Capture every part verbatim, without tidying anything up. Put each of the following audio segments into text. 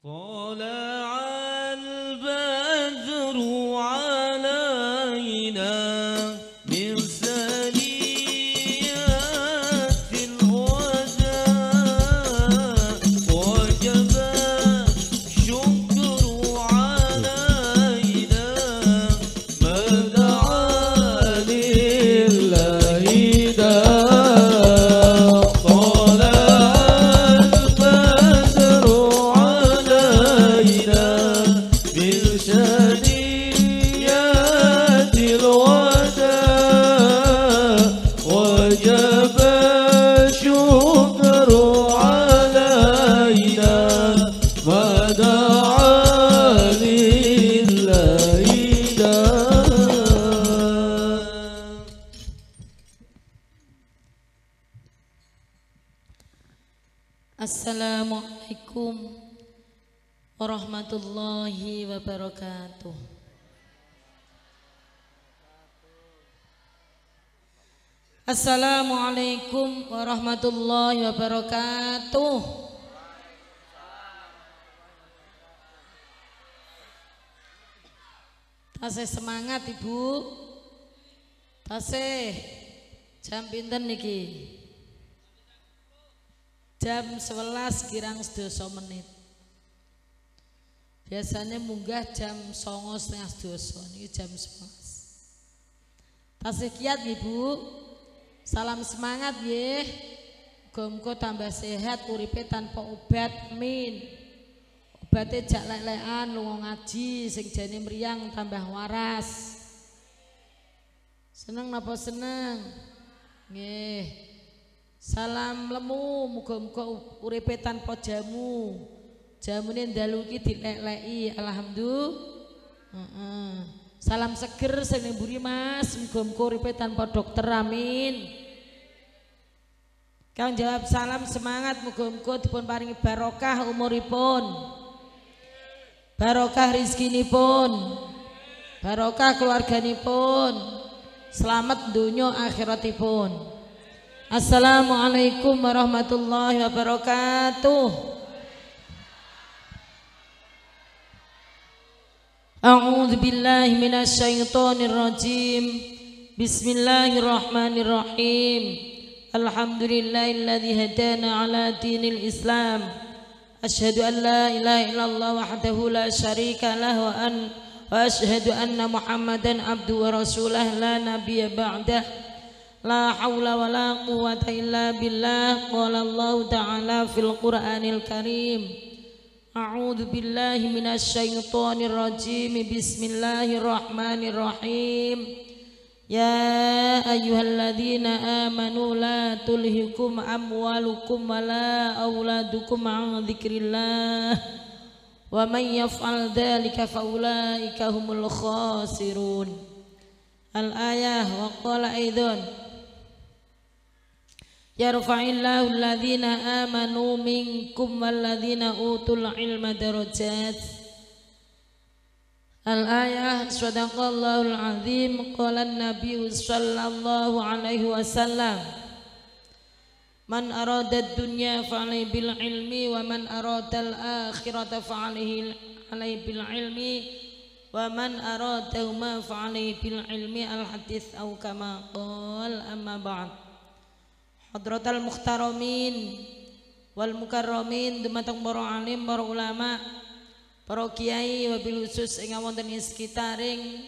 warahmatullahi wabarakatuh. Assalamualaikum warahmatullahi wabarakatuh. Tasih semangat Ibu. Tasih jam pinten niki? Jam sebelas kirang sedoso menit. Biasanya munggah jam songo setengah sedoso, ini jam sebelas. Tasih kiat Ibu. Salam semangat ye. Gomko tambah sehat, uripe tanpa obat, min. Obatnya jak lek-lekan, lunga ngaji, sing jane mriyang tambah waras. Seneng napa seneng? Nggih. Salam lemu, muga-muga uripe tanpa jamu. Jamune ndalu iki dilek-leki, alhamdulillah. Uh-uh. Salam seger sing ning mburi Mas, muga-muga uripe tanpa dokter, amin. Kang jawab salam semangat, muga-muga dipun paringi barokah umuripun. Barokah rezekinipun. Barokah keluarganipun. Selamat dunya akhiratipun. Assalamualaikum warahmatullahi wabarakatuh. A'udzu billahi minasy syaithanir rajim. Bismillahirrahmanirrahim. Alhamdulillahilladzi hadana 'ala dinil Islam. Asyhadu an la ilaha illallah wahdahu la syarika lahu wa an wa asyhadu anna Muhammadan abduhu wa rasuluhu la nabiyya ba'dahu. La haula wa la quwata illa billah. Qala Allahu ta'ala fil Qur'anil Karim. A'udzu billahi minasy syaithanir rajim. Bismillahirrahmanirrahim. Ya ayyuhalladzina amanu la tulhikum amwalukum wa la auladukum 'an dzikrillah. Wa may yaf'al dzalika fa ulaika humul khasirun. Al-ayah wa qala aidon yarfa'illahu alladhina amanu minkum walladhina utul ilma darajat. Al-ayah shadaqallahul azim. Qala an-nabiyyu sallallahu alaihi wasallam man arada ad-dunya fa'alaihi bil ilmi wa man arada al-akhirata fa'alaihi alaihi bil ilmi wa man arada ma fa'alaihi bil ilmi al-hadits aw kama qala. Amma ba'd. Hadratul muhtaramin wal mukarramin, dumateng para alim, para ulama, para kiai wabil khusus ingkang wonten ing sekitaring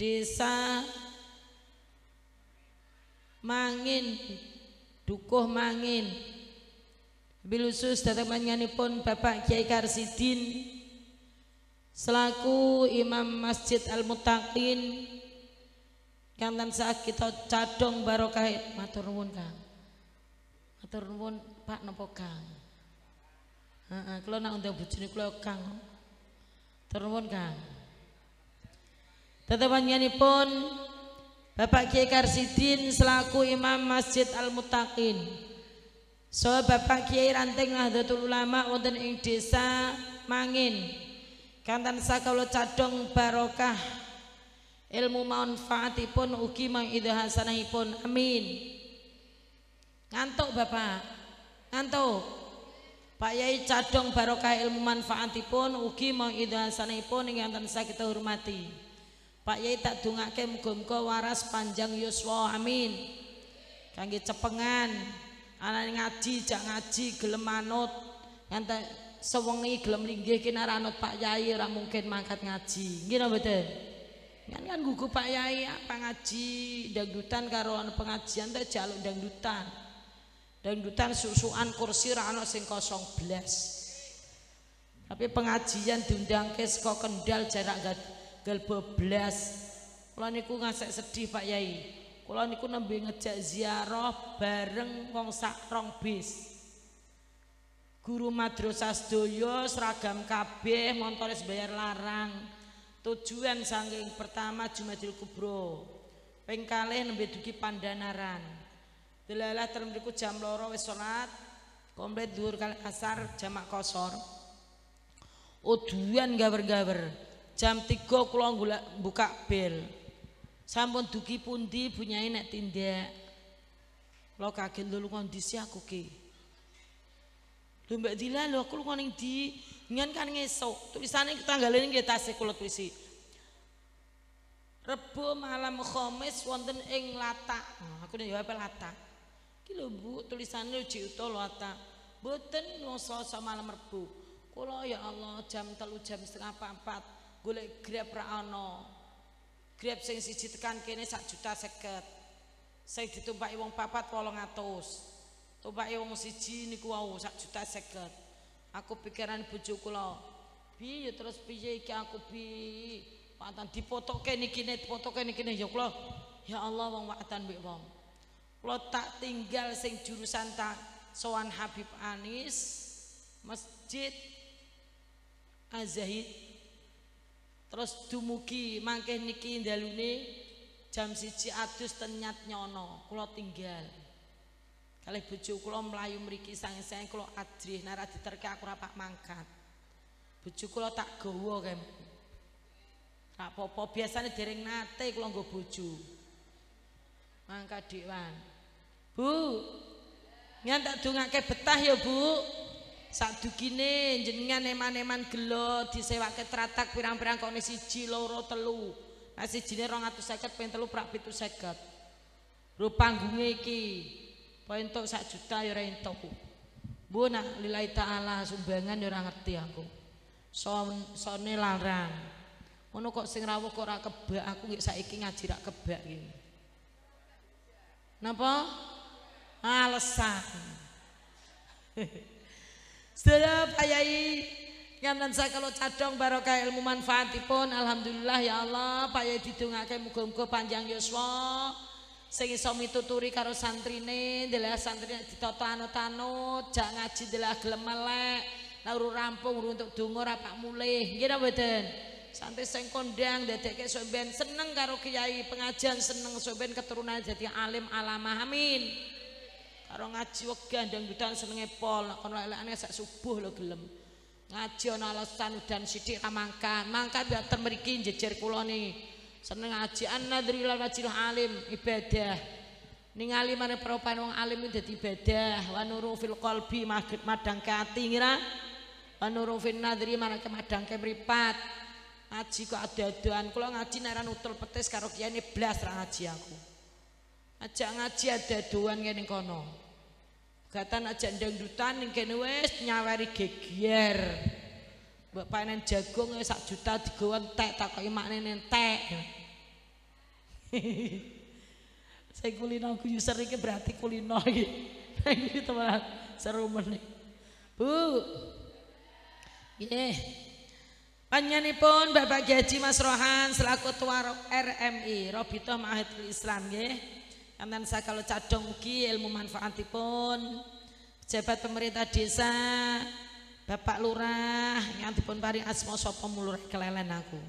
desa Mangin, Dukuh Mangin. Wabil khusus dhateng panjenenganipun Bapak Kiai Karsidin selaku Imam Masjid Al Muttaqin. Yang tansah kita cadong barokah. Matur nuwun Kang. Matur nuwun Pak napa Kang? Heeh, kula nak undang bojone kula Kang. Matur nuwun Kang. Tetep panjenenganipun Bapak Kiai Karsidin selaku Imam Masjid Al Muttaqin. So Bapak Kiai ranting Nahdlatul Ulama wonten ing desa Mangin. Kang tansah kula cadong barokah. Ilmu manfaatipun ugi mangidha hasanahipun, amin. Ngantuk Bapak? Ngantuk? Pak Yai Cadong barokah ilmu manfaatipun ugi mauidhah hasanipun ingkang tansah kita hormati. Pak Yai tak dungake muga-muga waras panjang yuswa, amin. Kangge cepengan anane ngaji jak ngaji gelem manut nganti sewengi gelem linggih kinara anut Pak Yai ora mungkin mangkat ngaji. Nggih mboten? Kan kan gugup Pak Yai apa ngaji dangdutan karo pengajian teh jaluk dangdutan. Dangdutan susuan kursi rano sing kosong belas. Tapi pengajian diundang ke seko Kendal jarak gal belas. Kula niku ngasek sedih Pak Yai. Kula niku nembe ngejak ziarah bareng wong sak rong bis. Guru madrasah sedaya seragam kabeh montoris bayar larang. Tujuan saking pertama Jumadil Kubro. Ping kalih nembe dugi Pandanaran. Delalah termriku jam loro wis salat, komplit dhuwur kali asar jamak kosor. Uduan gawer-gawer. Jam tiga kula buka bel. Sampun dugi pundi bunyai nek tindak. Kula kaget lho kondisi aku ki. Lho Mbak Dila lho aku ning ndi? Ngen kan ngesuk. Tulisane tanggale nggih tasih kula tulisi. Rebo malam Khamis wonten ing Latak. Nah, aku nek yo apa Latak. Ki lho Bu, tulisannya uji utuh lata. Mboten nusa malam Rebo. Kula ya Allah jam telu jam setengah papat golek grab ra ana. Grab sing siji tekan kene sak juta seket. Sing ditumpaki wong papat wolong atus. Tumpaki wong siji niku wau sak juta seket. Aku pikiran bojo kula. Bi ya terus piye iki aku bi? Watan dipotoke niki nek dipotoke niki ya kula. Ya Allah wong watan mbek wong. Kula tak tinggal sing jurusan tak sowan Habib Anis Masjid Az-Zahid. Terus dumugi mangke niki ndalune jam siji adus tenyat nyono. Kula tinggal. Kalih bojo kula mlayu mriki sange-sange kula adrih nara diterke aku ora pak mangkat. Bojo kula tak gawa kemah. Rak popo biasanya dereng nate kula nggo bojo. Mangkat dewan. Bu. Nyen tak dongake betah ya, Bu. Sadugine jenengan eman-eman gelo disewake tratak pirang-pirang kok siji loro telu. Nah sijine rong atus seket ping telu prak pitu seket. Ro panggunge iki. Po entuk sak juta ya ora entuk. Bu nak lillahi taala sumbangan ya ora ngerti aku. Son sone larang. Ono kok sing rawuh kok ora kebak, aku nggih saiki ngaji rak kebak iki. Napa? Alesan. Sedaya Pak Yai nganten sakala cadhong barokah ilmu manfaatipun. Alhamdulillah ya Allah, Pak Yai didongake muga-muga panjang yuswa. Sing iso mituturi karo santrine, ndelah santrine ditata anut-anut, jak ngaji ndelah gelem melek. Lah urung rampung urung entuk donga ora pak mulih. Nggih mboten? Santai sing kondang dadekke sampean seneng karo kiai pengajian seneng sampean keturunan jadi alim alamah, amin. Karo ngaji wegah dangdutan senenge pol nek kono elekane sak subuh lho gelem. Ngaji ana alasan udan sithik ra mangkat. Mangkat mboten mriki jejer kula ni. Seneng ngaji annadzirul wajil alim ibadah. Ningali maneh peropan wong alim dadi ibadah wa nuru fil qalbi madang ke ati ngira. Wa nuru fin nadzri maneh madang ke mripat. Ngaji kok ada-adaan, kalau ngaji naran utul petis karo kiai ini blas ra ngaji aku. Ajak ngaji ada-adaan kene kono. Gatan ajak dangdutan ning kene wis nyawari gegier. Mbok panen jagung sak juta digawa entek takoki makne entek. Saya kulino guyuser iki berarti kulino iki. Iki teman seru meneh. Bu. Nggih. Panjenenganipun Bapak Haji Mas Rohan selaku Ketua R M I Robitoh Ma'hadil Islam nggih. Kanten sakala cadhong ugi ilmu manfaatipun pejabat pemerintah desa Bapak Lurah ingkang dipun paring asma sapa mulur kelelen aku.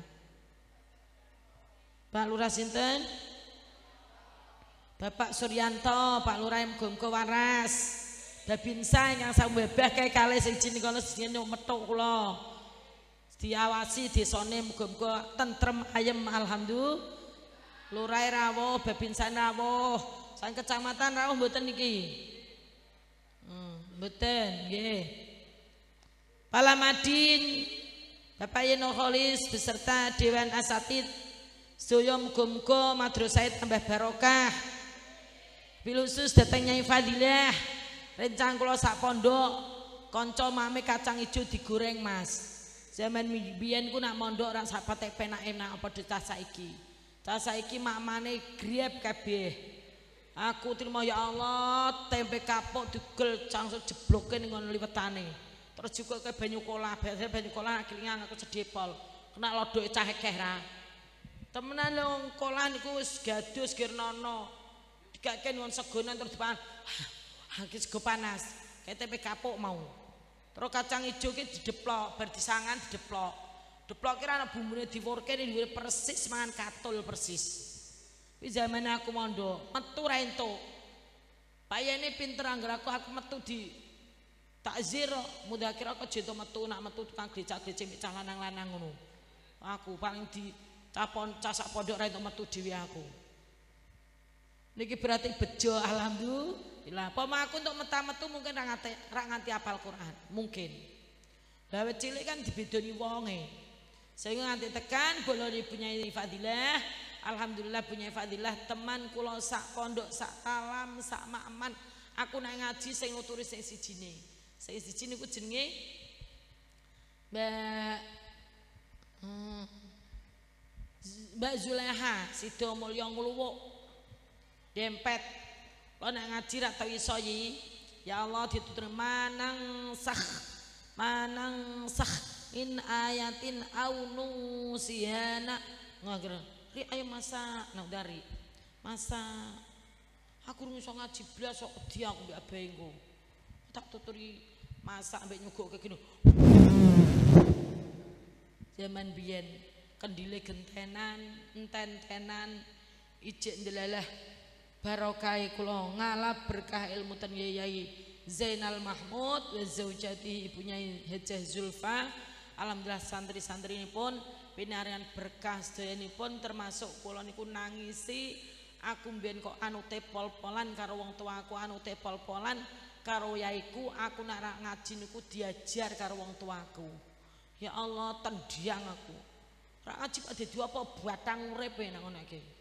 Pak Lurah sinten? Bapak Suryanto, Pak Lurah muga-muga waras. Babinsa ingkang sambebah kae kalih sing jenenge jenenge metuk kula. Diawasi desane muga-muga tentrem ayem alhamdulillah. Lurah rawuh, babinsa rawuh, sang kecamatan rawuh mboten niki. Hmm, mboten nggih. Alamadin Bapak Yenoholis beserta Dewan Asatid Suyom Gumko Madrasah Tambah Barokah Bilusus datangnya Fadilah rencang kula sak pondok konco mame kacang hijau digoreng mas. Zaman biyen ku nak mondok ora sapate penake nang apa dicah saiki. Cah saiki mamane griep kabeh. Aku trimo ya Allah, tempe kapok digel langsung jebloke ning ngono liwetane. Terus juga ke banyu kola, biasane banyu kola akhirnya aku cedhepol. Kena lodoke cah ekeh ra. Temenan lho kola niku wis gadus girnono. Digake wong segonan terus dipangan. Angkis go panas. Kayak tempe kapok mau. Terus kacang hijau ki dideplok, bar disangan dideplok. Deplok kira ana bumbune diwurke ning dhuwur persis mangan katul persis. Kuwi zaman aku mondok, metu ra entuk. Payene pinter anggere aku aku metu di takzir mudzakkir kok jento metu nak metu tukang glecak-glecek cah lanang-lanang ngono. Aku paling di capon cah sak pondok ra entuk metu dhewe aku. Niki berarti bejo alhamdulillah. Bila pemaku untuk meta-metu mungkin ra nganti, ra nganti apal Quran, mungkin. Lah wit cilik kan dibedoni wonge. Sehingga nganti tekan bola punyai Fadilah, alhamdulillah punyai Fadilah teman kula sak pondok, sak talam, sak makman. Aku nek ngaji sing nuturi sing sijine. Sing siji niku jenenge Mbak hmm, Mbak Zulaiha Sido Mulya Ngluwuk. Dempet kalau nak ngaji atau isoyi, ya Allah ditutur manang sah, manang sah in ayatin aunu sihana ngajar. Ri ayo masa nak dari masa aku rumusok ngaji belas sok dia aku biar bengko tak tuturi masa ambek nyugok kayak gini. Zaman biyen kendile gentenan, enten-tenan, ijek ndelalah. Barokai kulo ngalap berkah ilmu ten Yai Zainal Mahmud wa zaujati ibunya Hajah Zulfa. Alhamdulillah santri-santri ini pun pinaringan berkah sedaya pun termasuk kulo niku nangisi aku mbiyen kok anute pol-polan karo wong tuaku anute pol-polan karo yaiku aku nak ngaji niku diajar karo wong tuaku. Ya Allah tendiang aku. Ra ajib ade dua apa batang uripe nang ngono iki.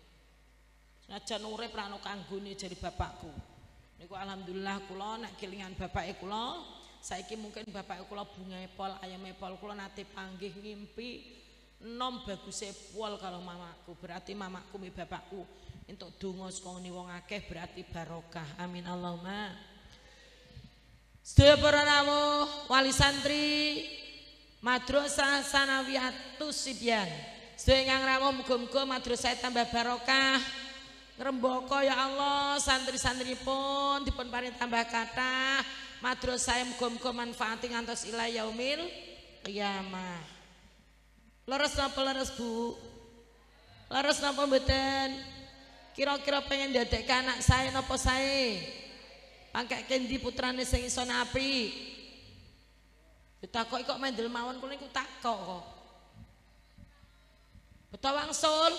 Najan urip ra ana kanggone jare bapakku. Niku alhamdulillah kula nek kelingan bapake kula, saiki mungkin bapake kula bungae pol, ayame pol kula nate panggih ngimpi enom baguse pol karo mamaku. Berarti mamaku mi bapakku entuk donga saka wong akeh berarti barokah. Amin Allahumma. Sedaya para rawuh wali santri Madrasah Sanawiyatus Sibyan. Sedaya ingkang rawuh muga-muga madrasah tambah barokah. Ngrembaka ya Allah santri-santri pun dipun paring tambah kathah madrasah muga-muga manfaati ngantos ila yaumil qiyamah. Leres napa leres Bu? Leres napa mboten? Kira-kira pengen dadekke anak saya napa sae? Pangkat kendi putrane sing iso napi. Ditakoki kok mendel mawon kula niku takok kok. Beto wangsul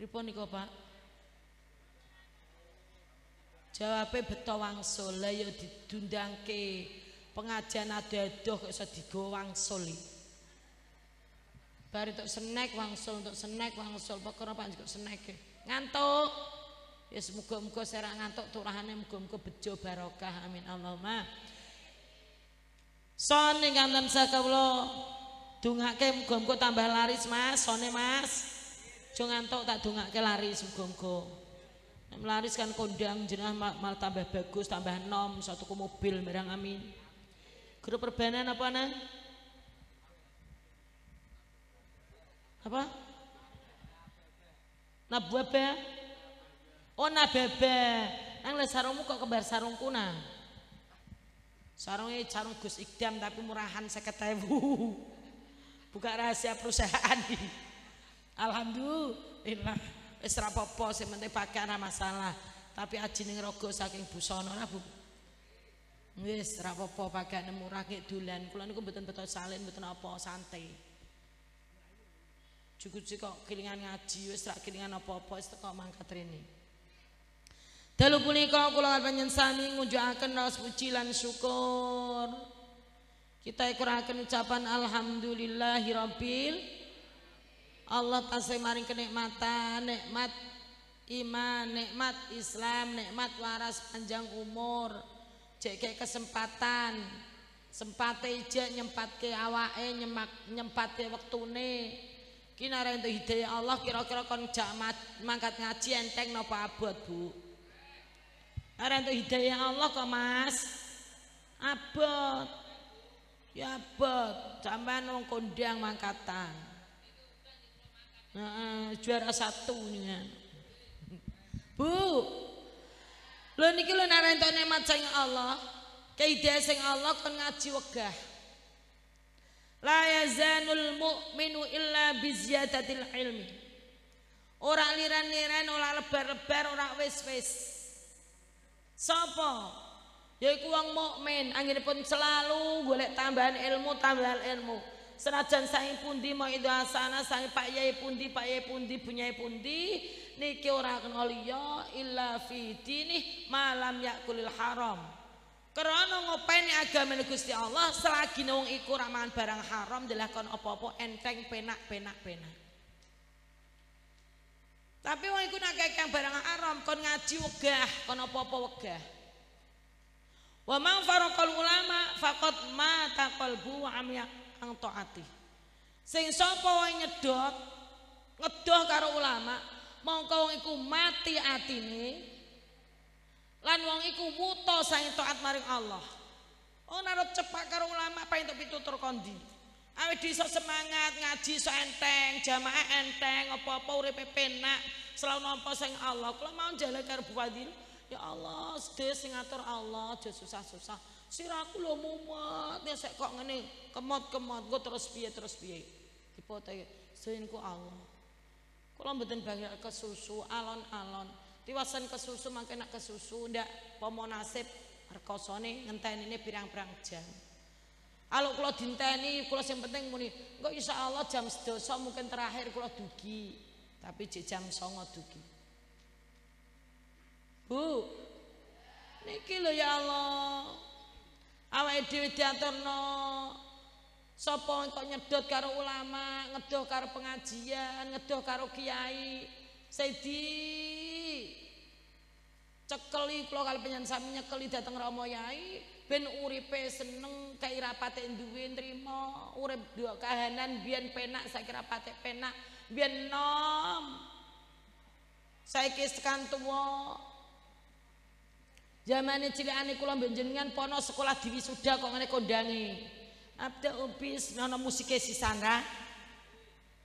pripun niku Pak? Jawabe beto wangsul, la ya didundangke pengajian ado-adoh kok iso digo wangsul iki. Bar entuk snack wangsul, entuk snack wangsul, perkara Pak njukuk snack e. Ngantuk. Ya muga-muga sira ngantuk turahane muga-muga bejo barokah. Amin Allahumma. Son ingkang tansah kawula dongake muga-muga tambah laris Mas, sone Mas. Aja ngantuk tak dongake laris muga-muga. Nek laris kan kondang jenengan mal tambah bagus, tambah nom, satu ku mobil barang amin. Grup perbanan apa nang? Apa? Nababa. Oh nababa. Nang le sarungmu kok kembar sarungku nang. Sarunge sarung Gus Iqdam tapi murahan seket ewu. Buka rahasia perusahaan iki. Alhamdulillah wis ra apa-apa sing penting pakaian ra masalah tapi ajining raga saking busana lah Bu. Wis ra apa-apa pakaian murah kek dolan kula niku mboten beto salin mboten apa santai. Cukup sik kok kelingan ngaji wis ra kelingan apa-apa wis teko mangkat rene. Dalu punika kula panjenengan sami ngunjukaken raos puji lan syukur. Kita ikuraken ucapan alhamdulillahirabbil. Allah tasih maring kenikmatan, nikmat iman, nikmat Islam, nikmat waras panjang umur. Jek kesempatan, sempate ijek nyempatke awake, nyempatke wektune. Ki nareh entuk hidayah Allah kira-kira kon jak mangkat ngaji enteng napa abot, Bu? Arah itu hidayah Allah kok mas abot ya abot sampean wong kondang mangkatan nah, juara satu nih bu lo niki lo narento nikmat sing Allah hidayah sing Allah kon ngaji wegah la yazanul mu'minu illa biziyadatil ilmi ora liran-liran ora lebar-lebar ora wis-wis. Sopo, yaiku wong mukmin, anggenipun selalu golek tambahan ilmu, tambahan ilmu. Senajan saking pundi mau itu asana, saking Pak Yai pundi, Pak Yai pundi, bunyai pundi, niki ora kena liya illa fi dinih malam yakulil haram. Karena ngopeni agama Gusti Allah, selagi wong iku ora mangan barang haram, dilakon apa-apa enteng penak-penak-penak. Tapi wong iku nek kakek barang haram kon ngaji wegah, kon apa-apa wegah. Wa man faraqal ulama faqad mata qalbu wa amya ang taati. Sing sapa wae nyedot, ngedoh karo ulama, mongko wong iku mati atine. Lan wong iku wuto saking taat maring Allah. Oh narut cepak karo ulama apa entuk pitutur kondi. Awet iso semangat ngaji iso enteng, jamaah enteng, apa-apa uripe penak, selalu nampa sing Allah. Kula mau njaluk karo Bupati, ya Allah, sedhe sing ngatur Allah, aja susah-susah. Siraku lho mumet, ya sek kok ngene, kemot-kemot, engko terus piye terus piye. Dipoto senku Allah. Kula mboten banget kesusu alon-alon. Tiwasan kesusu mangke nek kesusu ndak pomo nasib rekosone ngentenine pirang-pirang jam. Kalau kalau dinteni, kalau yang penting muni, kok insya Allah jam sedoso mungkin terakhir kalau dugi, tapi jam songo dugi. Bu, niki lo ya Allah, awake dhewe diaturno, sapa kok nyedot karo ulama, ngedoh karo pengajian, ngedoh karo kiai, sedih, cekeli kalau kalau penyen sami nyekeli dateng romo yai. Ben uripe seneng kaira patek duwe nrimo urip dua kahanan biyen penak sakira patek penak biyen nom saiki tekan tuwa zamane cilikane kula benjenengan pono sekolah diwisuda kok ngene kondangi abda ubis ana musike sisana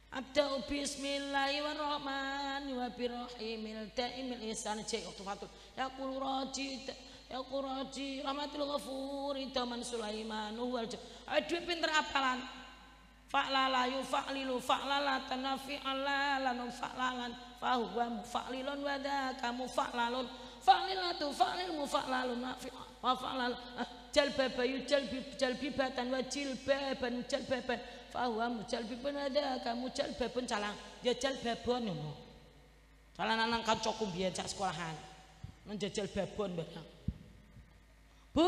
abda bismillahirrahmanirrahim daimil ihsan cek waktu ya qul rajid ya Quraji rahmatul ghafur itaman Sulaiman wal aduh pinter apalan fa'lala yufa'lilu fa'lala tanafi'ala lanum fa'lalan fa huwa mufa'lilun wa dzaka mufa'lalun fa'lilatu fa'lil mufa'lalun wa fa'lal jalbabayu jalbi jalbibatan wa jilbaban jalbaban fa huwa mujalbibun wa dzaka mujalbabun calang ya jalbabon ngono calangan nang kancaku biyen cak sekolahan menjajal babon barang Bu,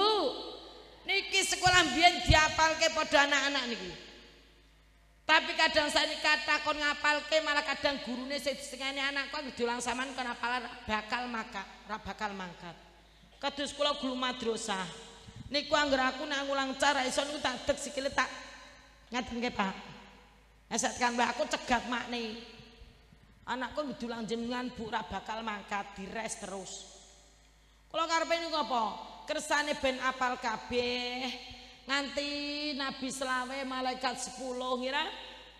niki sekolah mbiyen diapalke pada anak-anak niki. Tapi kadang saya kata kon ngapalke malah kadang gurune sing disengane anak kon dulang sampean kon apalan bakal maka, ra bakal mangkat. Kudus kula guru madrasah. Niku anggere aku nang ngulang cara iso niku tak deg sikile tak ngatenke Pak. Nasihatkan Mbak aku cegat makne. Anakku dulang jenengan Bu ra bakal mangkat dires terus. Kula karepe niku apa? Kersane ben apal kabeh nganti Nabi selawe malaikat sepuluh ngira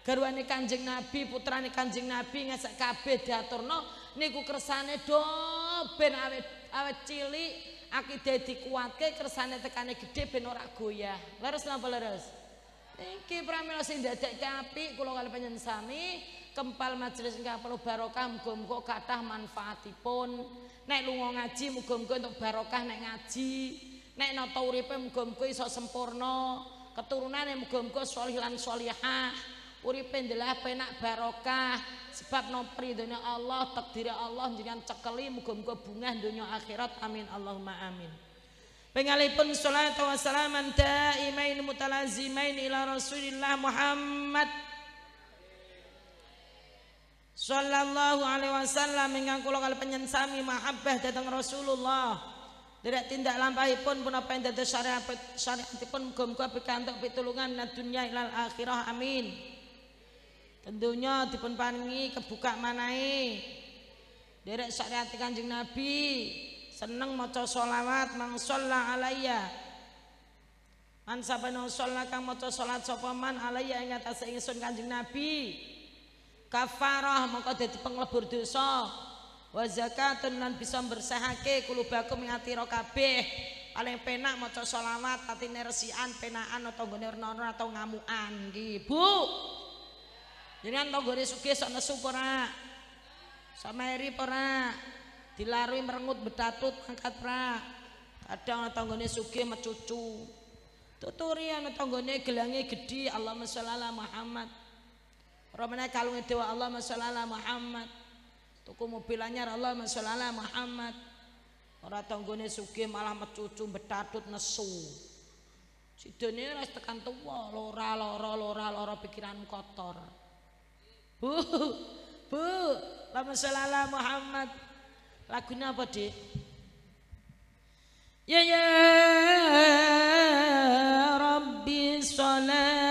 garwane Kanjeng Nabi putrane Kanjeng Nabi ngesek kabeh diaturno niku kersane do ben awet awet cilik akide dikuatke kersane tekane gede ben ora goyah leres napa leres iki pramila sing ndadekke apik kula kalih panjenengan sami kempal majelis ingkang penuh barokah muga-muga kathah manfaatipun. Nek lunga ngaji muga-muga entuk barokah nek ngaji, nek nata uripe muga-muga iso sempurna, keturunane muga-muga sholih lan sholihah. uripe ndeleh penak barokah, sebab nopri dunia Allah, takdir Allah jenengan cekeli, muga-muga bungah dunia akhirat. Amin Allahumma amin. Pengalipun salat wa salaman daimain mutalazimain ila Rasulillah Muhammad sallallahu alaihi wasallam ingkang kula kalepen sami mahabbah dhateng Rasulullah. Tidak tindak lampahipun punapa ing dados syariat syariatipun muga-muga pikantuk pitulungan lan dunya ilal akhirah. Amin. Tentunya dipun paringi kebuka manahe derek syariat Kanjeng Nabi, seneng maca selawat man shalla alayya. Man sabana shalla kang maca salat sapa man alayya ing atase ingsun Kanjeng Nabi. Kafarah mengko dadi penglebur dosa. Wa zakatun lan bisa bersahake kulubakum ing atira kabeh. Paling penak maca selawat atine resikan, penakan utawa nggone renana atau ngamukan iki, Bu. Jenengan tanggone sugih sok nesu apa ora? Sok meri apa ora? Dilarui merengut betatut angkat ora? Kadang tanggone sugih mecucu. Tuturi ana tanggone gelange gedhi, Allahumma sholli ala Muhammad. Ramane kalunge dewa Allahumma sholli ala Muhammad. Tuku mobil anyar Allahumma sholli ala Muhammad. Ora tanggone sugih malah mecucu betatut nesu. Sidone wis tekan tuwa, lora loro lora loro pikiran kotor. Bu, Bu, Allahumma sholli ala Muhammad. Lagune apa, Dik? Ya ya Rabbi sholatan.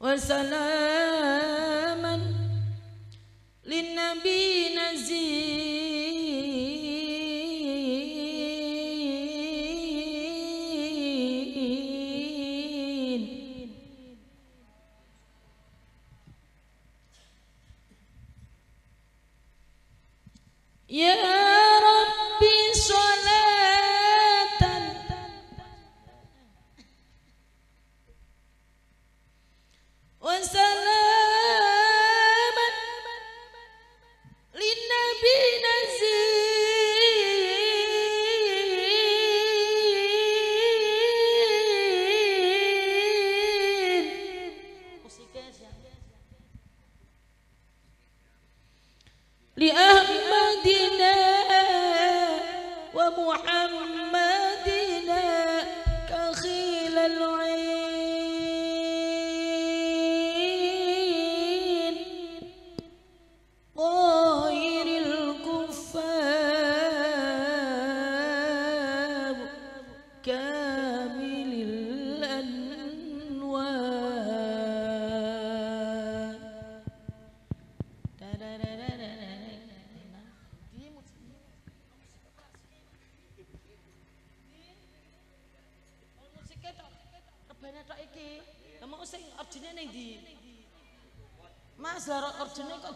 Wassalaman linnabi nazin. Ya Rabbi sholat. Wassalaman linnabi nazin. Li Ahmadina wa Muhammadina kakhil al-ain.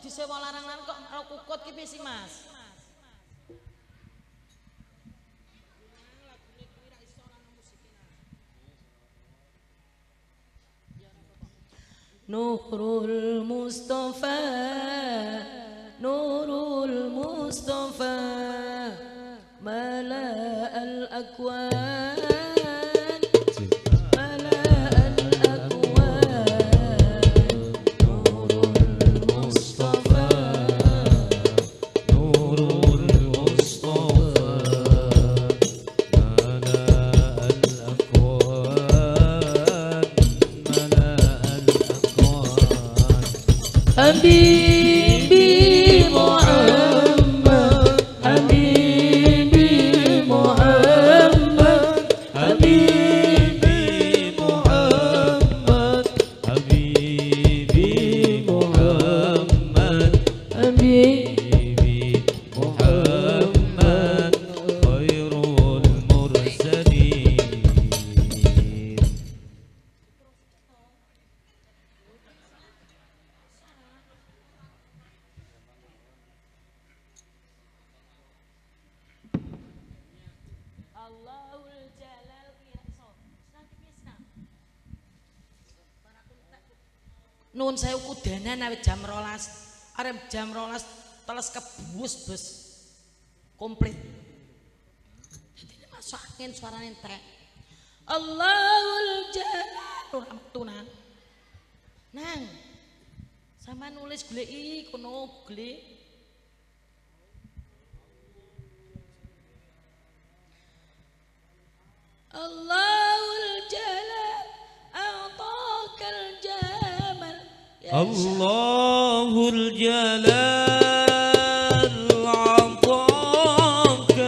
Disewa larang-larang kok karo kukut ki piye sih, Mas? Nurul Mustafa, Nurul Mustafa, mala al-akwan. Nun saya ukudanan awet jam rolas, arep jam rolas teles kebus bus, komplit. Jadi masuk angin suara nentek. Allahul Jalal, amtunan. Nang, sama nulis gule i, kuno gule. Allahul Jalal, a'takal Jalal. Allahul Jalal a'takal jamal, Allahul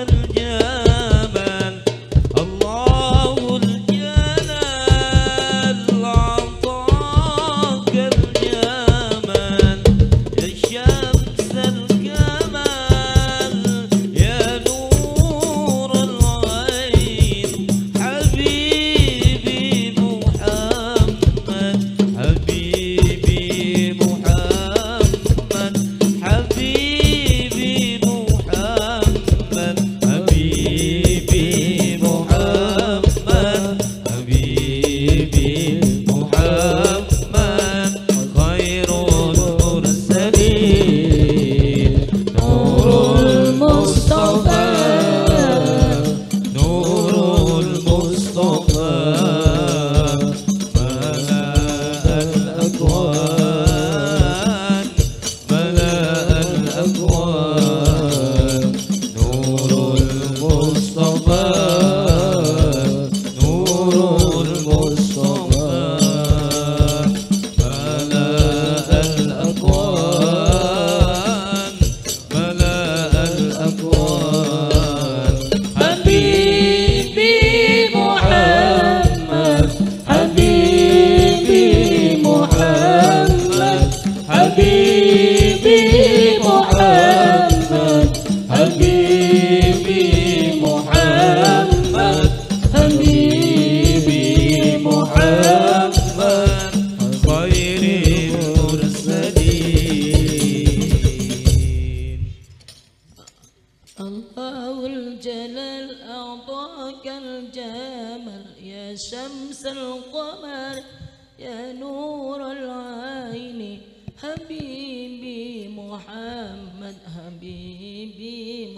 Jalal a'takal jamal, ya syamsal kamal, ya nurul ain, habibi Muhammad, habibi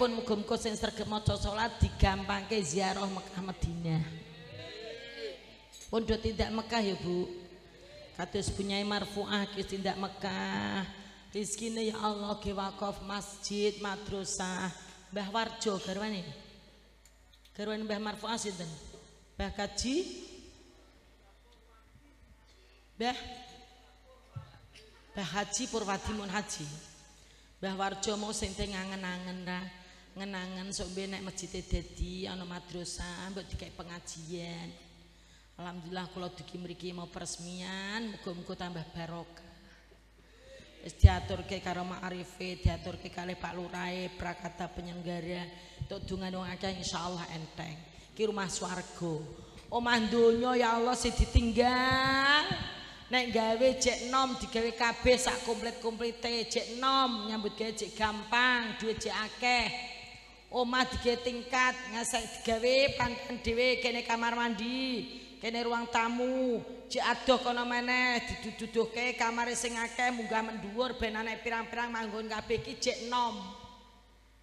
muga-muga sing sregep maca salat digampangke ziarah Mekah Madinah. Pun do tindak Mekah ya, Bu. Kados punyai marfuah ki tindak Mekah. Rezekine ya Allah ge wakaf masjid, madrasah. Mbah Warjo garwane. Garwane Mbah Marfuah sinten? Mbah Kaji. Mbah Mbah Haji Purwadi mun haji. Mbah Warjo mau sing teng angen-angen ra. Ngenangan sok benek masjid dadi ana madrasah mbok dikek pengajian. Alhamdulillah kula dugi mriki mau peresmian, muga-muga tambah barokah. Wis diaturke karo ma'arife, diaturke kalih Pak Lurahe, prakata penyelenggara, tok dongan wong akeh insyaallah enteng. Ki rumah swarga. Omah donya ya Allah sing ditinggal. Nek gawe jek nom digawe kabeh sak komplit-komplite, jek nom nyambut gawe jek gampang, duit jek akeh. Omah digawe tingkat, ngasak digawe panten dhewe, kene kamar mandi, kene ruang tamu, jek adoh kono meneh didududuhke kamare sing akeh munggah mendhuwur ben ana pirang-pirang manggon kabeh iki jek nom.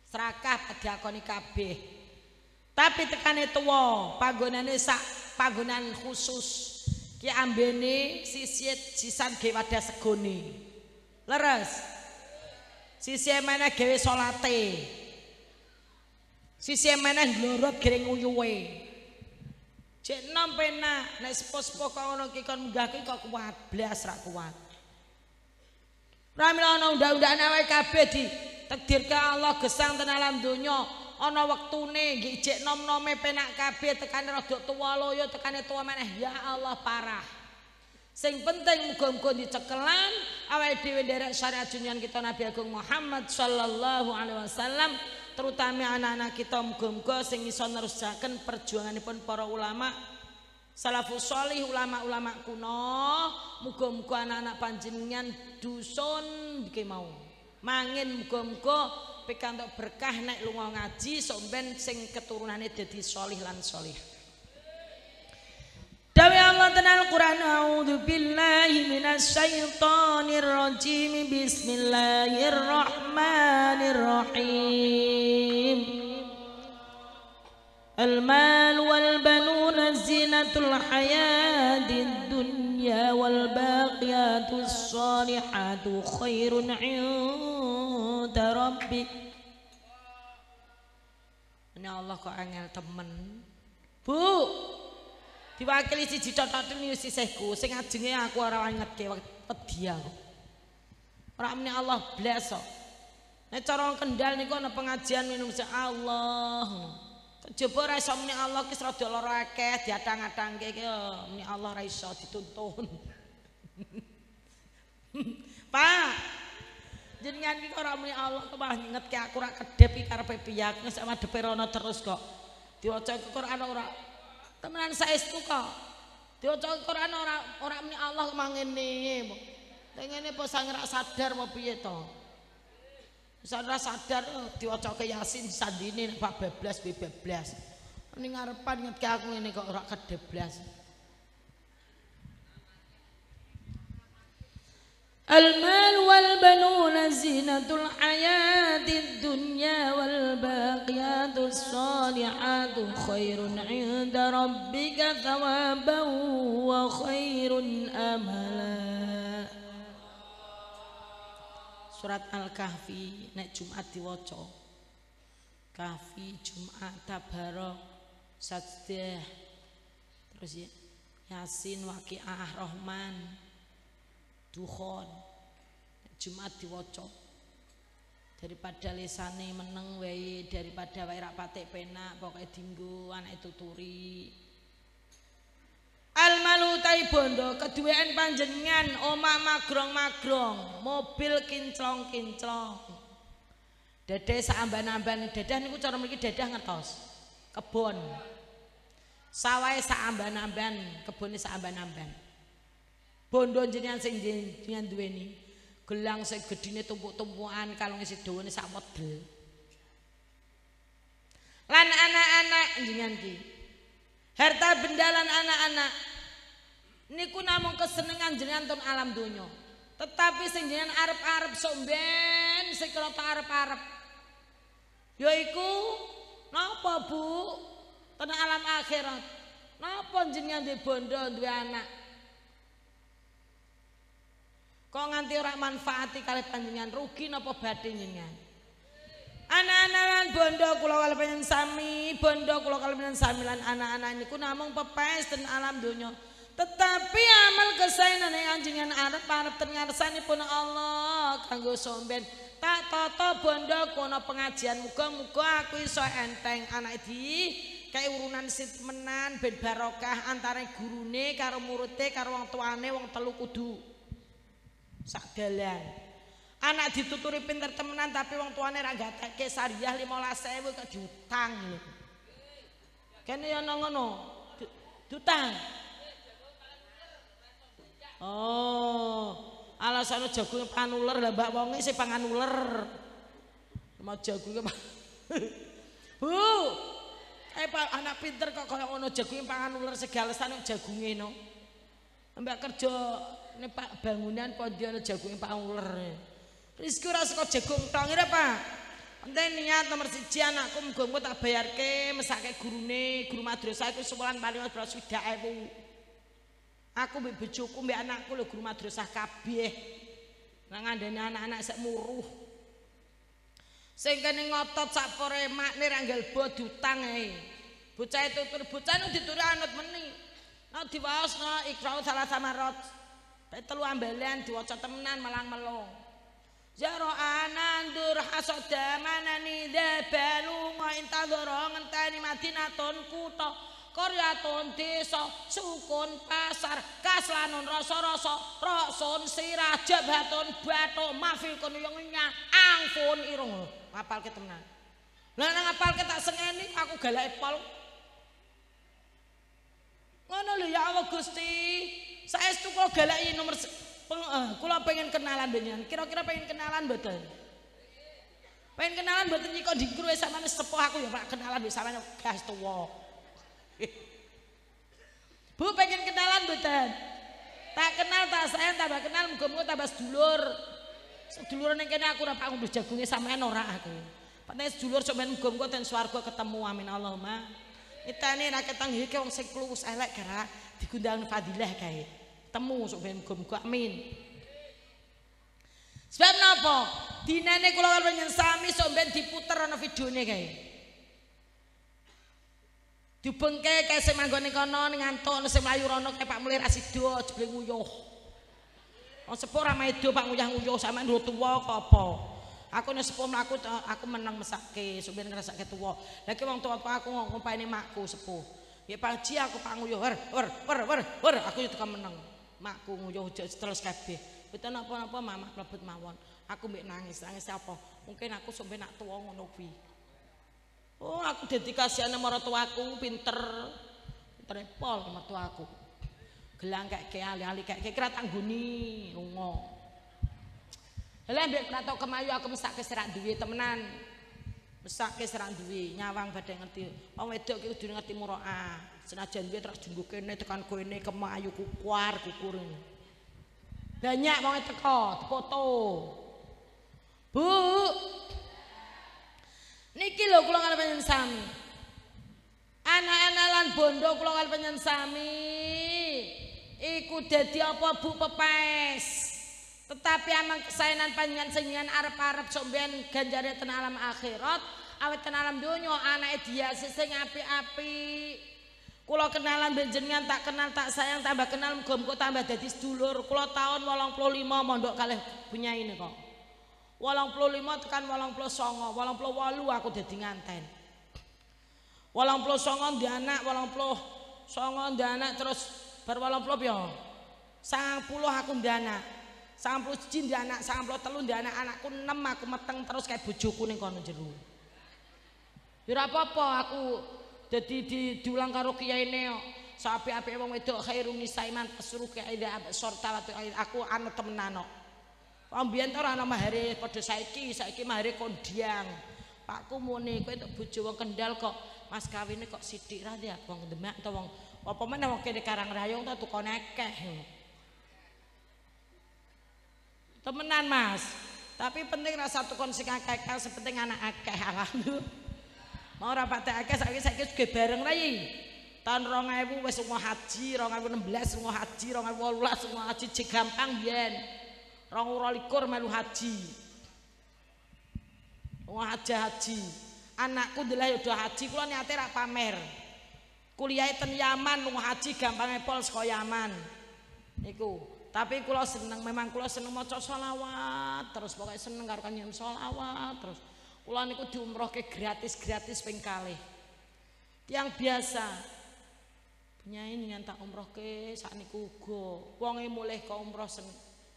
Srakah diakoni kabeh. Tapi tekane tuwa, panggonane sak panggonan khusus. Ki ambene sisih sisan ge wadah segone. Leres. Sisih meneh gawe salate. Sisih meneh glorot gering uyuwe. Jek nom penak, nek sepo-sepo kok ngono ki kon munggah ki kok kuat, blas ra kuat. Ora ana undang-undang awake kabeh di takdirke Allah gesang ten alam donya. Ana wektune nggih jek nom-nome penak kabeh tekane rada tuwa loyo tekane tuwa meneh ya Allah parah. Sing penting muga-muga dicekelan awake dhewe nderek syariat junjungan kita Nabi Agung Muhammad sallallahu alaihi wasallam, terutama anak-anak kita muga-muga sing iso nerusaken perjuanganipun para ulama salafus sholih, ulama-ulama kuno, muga-muga anak-anak panjenengan dusun iki mau. Mangin muga-muga pikantuk berkah nek lunga ngaji sok ben sing keturunane dadi sholih lan sholih. Dawuh Allah ta'ala Al-Qur'an, a'udzubillahi minasyaitonirrajim. Bismillahirrahmanirrahim. Al-mal wal banuna zinatul hayatid dunya wal baqiyatus shalihatu khairun 'inda rabbik. Ya Allah kok angel temen. Bu, diwakili siji cothoten yo sisihku sing ajenge aku ora ngetke wedi aku. Ora meneh Allah blas kok. Nek cara Kendal niku ana pengajian minum se Allah. Kejaba ora iso meneh Allah ki rada lara akeh diatang-atangke ki yo meneh Allah ora iso dituntun. Pak, jenengan ki ora meneh Allah kok ngetke aku ora kedhep iki karepe piyak nek sama depe rono terus kok. Diwaca Quran ora temenan saestu kok. Diocok Quran ora ora muni Allah mangene. Ning ngene apa sangrak sadar apa piye to? Sangrak sadar diocoke Yasin sandine nek bablas beblas. Ning ngarepan ngetke aku ngene kok ora kedeblas. Al-mal wal banuna zinatul hayatid dunya wal baqiyatus shalihatu khairun 'inda rabbika thawaban wa khairun amala. Surat Al-Kahfi nek Jumat diwaca. Kahfi Jumat Tabarok Sajdah. Terus ya Yasin Waqiah Rahman Duhon Jumat diwaca daripada lesane meneng wae daripada wae rak patek penak pokoke dinggo anake tuturi. Almalu taibondo keduween panjenengan omah magrong-magrong, mobil kinclong-kinclong. Dadah sak amban-ambane, dadah niku cara mriki dadah ngetos. Kebon. Sawahe sak amban-amban, kebone sak amban-amban. Bondo jenengan sing jenengan duweni gelang sing gedine tumpuk-tumpukan kalunge sing dawane sak wedel. Lan anak-anak jenengan ki. Harta benda lan anak-anak niku namung kesenengan jenengan ten alam donya. Tetapi sing jenengan arep-arep sok ben sing kreta arep-arep yaiku napa Bu? Ten alam akhirat. Napa jenengan duwe bondo duwe anak? Kok nganti ora manfaati kali panjenengan rugi napa badhe njenengan. Anak-anak lan bondo kula kalepen sami, bondo kula kalepen sami lan anak-anak niku namung pepes ten alam donya. Tetapi amal kesaenane anjenengan arep-arep ten ngarsanipun Allah kanggo somben. Tak tata bondo kono pengajian muga-muga aku iso enteng anak di kae urunan sitmenan ben barokah antara gurune karo muridé karo wong tuane wong telu kudu sak dalan. Anak dituturi pinter temenan tapi wong tuane ra gateke sariah lima belas ribu kok diutang lho. Kene ya ngono. Diutang. Oh, alasane jagung panuler lah mbak wonge sing pangan uler. Mau jagunge. Bu, eh Pak anak pinter kok koyo ngono jagunge pangan uler segalesane jagunge no. Mbak kerja ini Pak bangunan pondok jagung Pak Uler. Rizki ora saka jagung tok ora Pak. Penting niat nomor siji anakku muga-muga tak bayarke mesake gurune, guru madrasah iku sewelan paling ora swidak ribu. Aku mbek bojoku mbek anakku lho guru madrasah kabeh. Nang ngandhani anak-anak sak muruh. Sing kene ngotot sak poremakne ra nggelbo diutang ae. Bocah tutur bocah nu dituru anut meni. Nah diwaosna ikrau salah sama rot. Pai telu ambelen diwaca temenan malang melong. Jaro anandur hasoda manani dabalu ngintadoro ngenteni madinaton kutha karyaton desa sukun pasar kaslanun rasa-rasa rason sirah jabhaton bathuk mafikun yungnya angfun irung. Ngapalke temenan. Lah nang ngapalke tak sengeni aku galake pol. Ngono lho ya Allah Gusti. Saestu kula galaki nomor peng, uh, kula pengen kenalan dengan kira-kira pengen kenalan mboten. Pengen kenalan buat nyiko di guru sama sepuh aku ya Pak, kenalan wis sampean gas tuwa. Bu pengen kenalan mboten? Tak kenal tak sayang tambah kenal muga-muga tambah sedulur. Sedulur ning kene aku ora Pak ngunduh jagunge sampean ora aku. Penting sedulur sampean muga-muga ten swarga ketemu amin Allahumma. Itane ra ketangge wong sing klurus elek gara digundang fadilah kae. Temu sampean muga-muga amin. Sebab napa? Dinane kula karo nyen sami somben diputer ana videone kae. Dibengke kae sing manggone kono ning antuk sing mlayu rono kae Pak Mulir asido jebule nguyuh. Wong sepuh ra maedo Pak nguyah-nguyuh sampean lho tuwa kok apa. Aku nek sepuh mlaku aku meneng mesake somben ngrasake tuwa. Lah ki wong tuwa aku ngompahine makku sepuh. Ya Pak Ji aku Pak nguyuh wer wer wer wer aku yo tekan meneng. Makku nguyuh terus kabeh. Betul napa-napa mama mlebet mawon. Aku mbek nangis, nangis apa? Mungkin aku sampe nak tuwa ngono kuwi. Oh, aku dadi kasihan marang tuaku, pinter. Pintere pol marang tuaku. Gelang keke ali-ali keke kira tangguni lunga. Lah mbek kratok kemayu aku mesake serak duwe temenan. Mesake serak duwe, nyawang badhe ngerti. Wong wedok ki kudu ngerti muroah. Senajan duwe terus junggo kene tekan kene kemayu kukuar kukurne. Banyak wong teko, foto. Bu. Niki lho kula kalih panjenengan sami. Anak-anak lan bondo kula kalih panjenengan sami. Iku dadi apa Bu pepes. Tetapi amang kesaenan panjenengan senengan arep-arep somben ganjarane ten alam akhirat, awet ten alam donya anake diasi sing apik-apik. Kula kenalan benjengan tak kenal tak sayang tambah kenal muga-muga tambah dadi sedulur. Kula taun wolung puluh lima mondok kalih bunyai nika. wolung puluh lima tekan wolung puluh sanga, wolung puluh wolu aku dadi nganten. wolung puluh sanga ndek anak, wolung puluh sanga ndek anak terus bar wolung puluh piye? sangang puluh aku ndek anak. sangang puluh siji ndek anak, sangang puluh telu ndek anak, anakku enam aku meteng terus kayak bojoku ning kono jero. Ya ora apa-apa aku jadi di diulang karo kiyaine kok. Sapi-api wong wedok khairun nisaiman suruh kiai sorta aku ana temenan kok. Wong biyen ora ana mahare padha saiki, saiki mahare kondiang. Pakku muni kowe entuk bojo wong Kendal kok mas kawine kok sithik ra ya wong Demak ta wong apa meneh wong kene Karangrayong ta tukone akeh. Temenan Mas. Tapi penting ra satu kon sing akeh, sepenting anak akeh alhamdulillah. Mau rapat akeh saiki saiki sugih bareng rayi. Tahun rong ewu wis umah haji, rong ewu enem belas umah haji, rong ewu wolulas umah haji jek gampang biyen. rong ewu rolikur melu haji. Umah haji haji. Anakku ndeleh udah haji, kula niate ra pamer. Kuliahe ten Yaman, umah haji gampange pol saka Yaman. Niku. Tapi kula seneng, memang kula seneng maca selawat, terus pokoke seneng karo kanjen selawat, terus kula niku diumrohke gratis-gratis ping kalih. Tiyang biasa. Punyai nyen tak umrohke sakniku uga. Wonge mulih ka umroh sen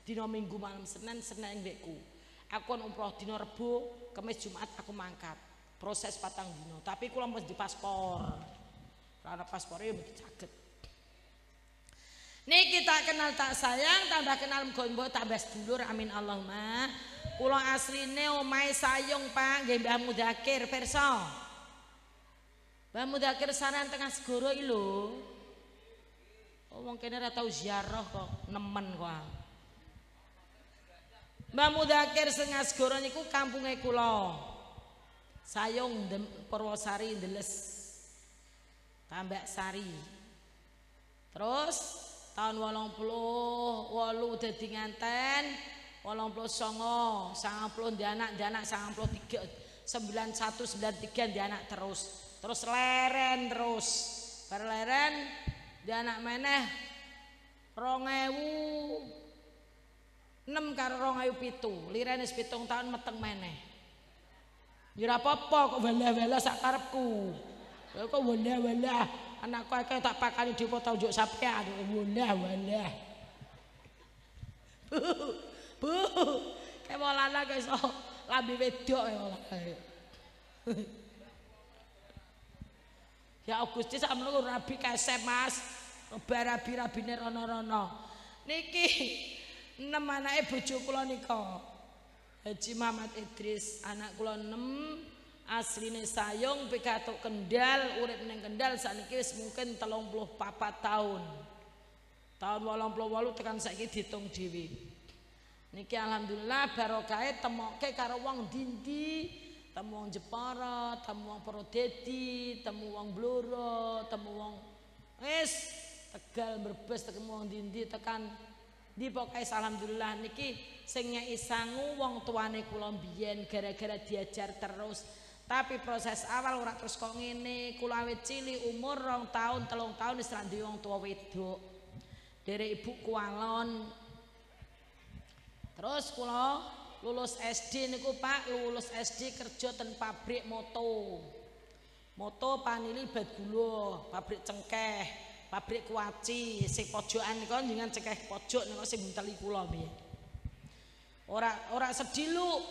dina Minggu malam Senin Senin ndekku. Aku kon umroh dina Rebo, Kamis Jumat aku mangkat. Proses patang dina, tapi kula mesti di paspor. Ora ana paspore ya mesti caget. Niki tak kenal tak sayang, tambah kenal mgombo tambah sedulur amin Allahumma. Kulo asline omahe Sayung Pak nggih Mbah Mudakir pirsa. Mbah Mudakir saran tengah segoro iki lho. Oh wong kene ora tau ziarah kok nemen kok. Mbah Mudakir tengah segoro niku kampunge kula. Sayung Purwasari Ndeles. Tambak Sari. Terus tahun wolung puluh wolu dadi nganten wolung puluh sanga, sangang puluh di anak, di anak sangang puluh tiga, sembilan puluh satu, sembilan puluh tiga di anak terus. Terus leren terus. Bar leren di anak meneh rong ewu enem karo rong ewu pitu. Lirene wis pitung taun meteng meneh. Ya ora apa-apa kok wala-wala sak karepku. Kowe kok wala-wala anakku akeh tak pakani dipoto njuk sampean wala-wala. Bu, kayak walana guys, oh, lambi wedok ya walana. Ya Agustus amlo rabi kasep mas, berabi rabi ner rono rono. Niki enam anake bojo kula nika. Haji Muhammad Idris, anak kula enam, asline Sayung, pikatuk Kendal, urip ning Kendal sakniki wis mungkin telung puluh papat taun. Tahun wolung puluh wolu tekan saiki diitung dhewe. Niki alhamdulillah barokahe temokke karo wong ndi-ndi, temu wong Jepara, temu wong Prodedi, temu wong Blora, temu wong wis Tegal, Brebes, temu wong ndi-ndi tekan di pokoke alhamdulillah niki sing nyai sangu wong tuane kula mbiyen gara-gara diajar terus. Tapi proses awal ora terus kok ngene, kula awit cilik umur rong taun, telung taun wis ra duwe wong tuwa wedok. Dere ibu kualon. Terus kula lulus S D niku Pak, lulus S D kerja ten pabrik moto. Moto Panili Badgulo, pabrik cengkeh. Pabrik kuaci, si pojokan niku jenengan cekeh pojok niku sing bunteli kula mbiyen. Ora ora sediluk.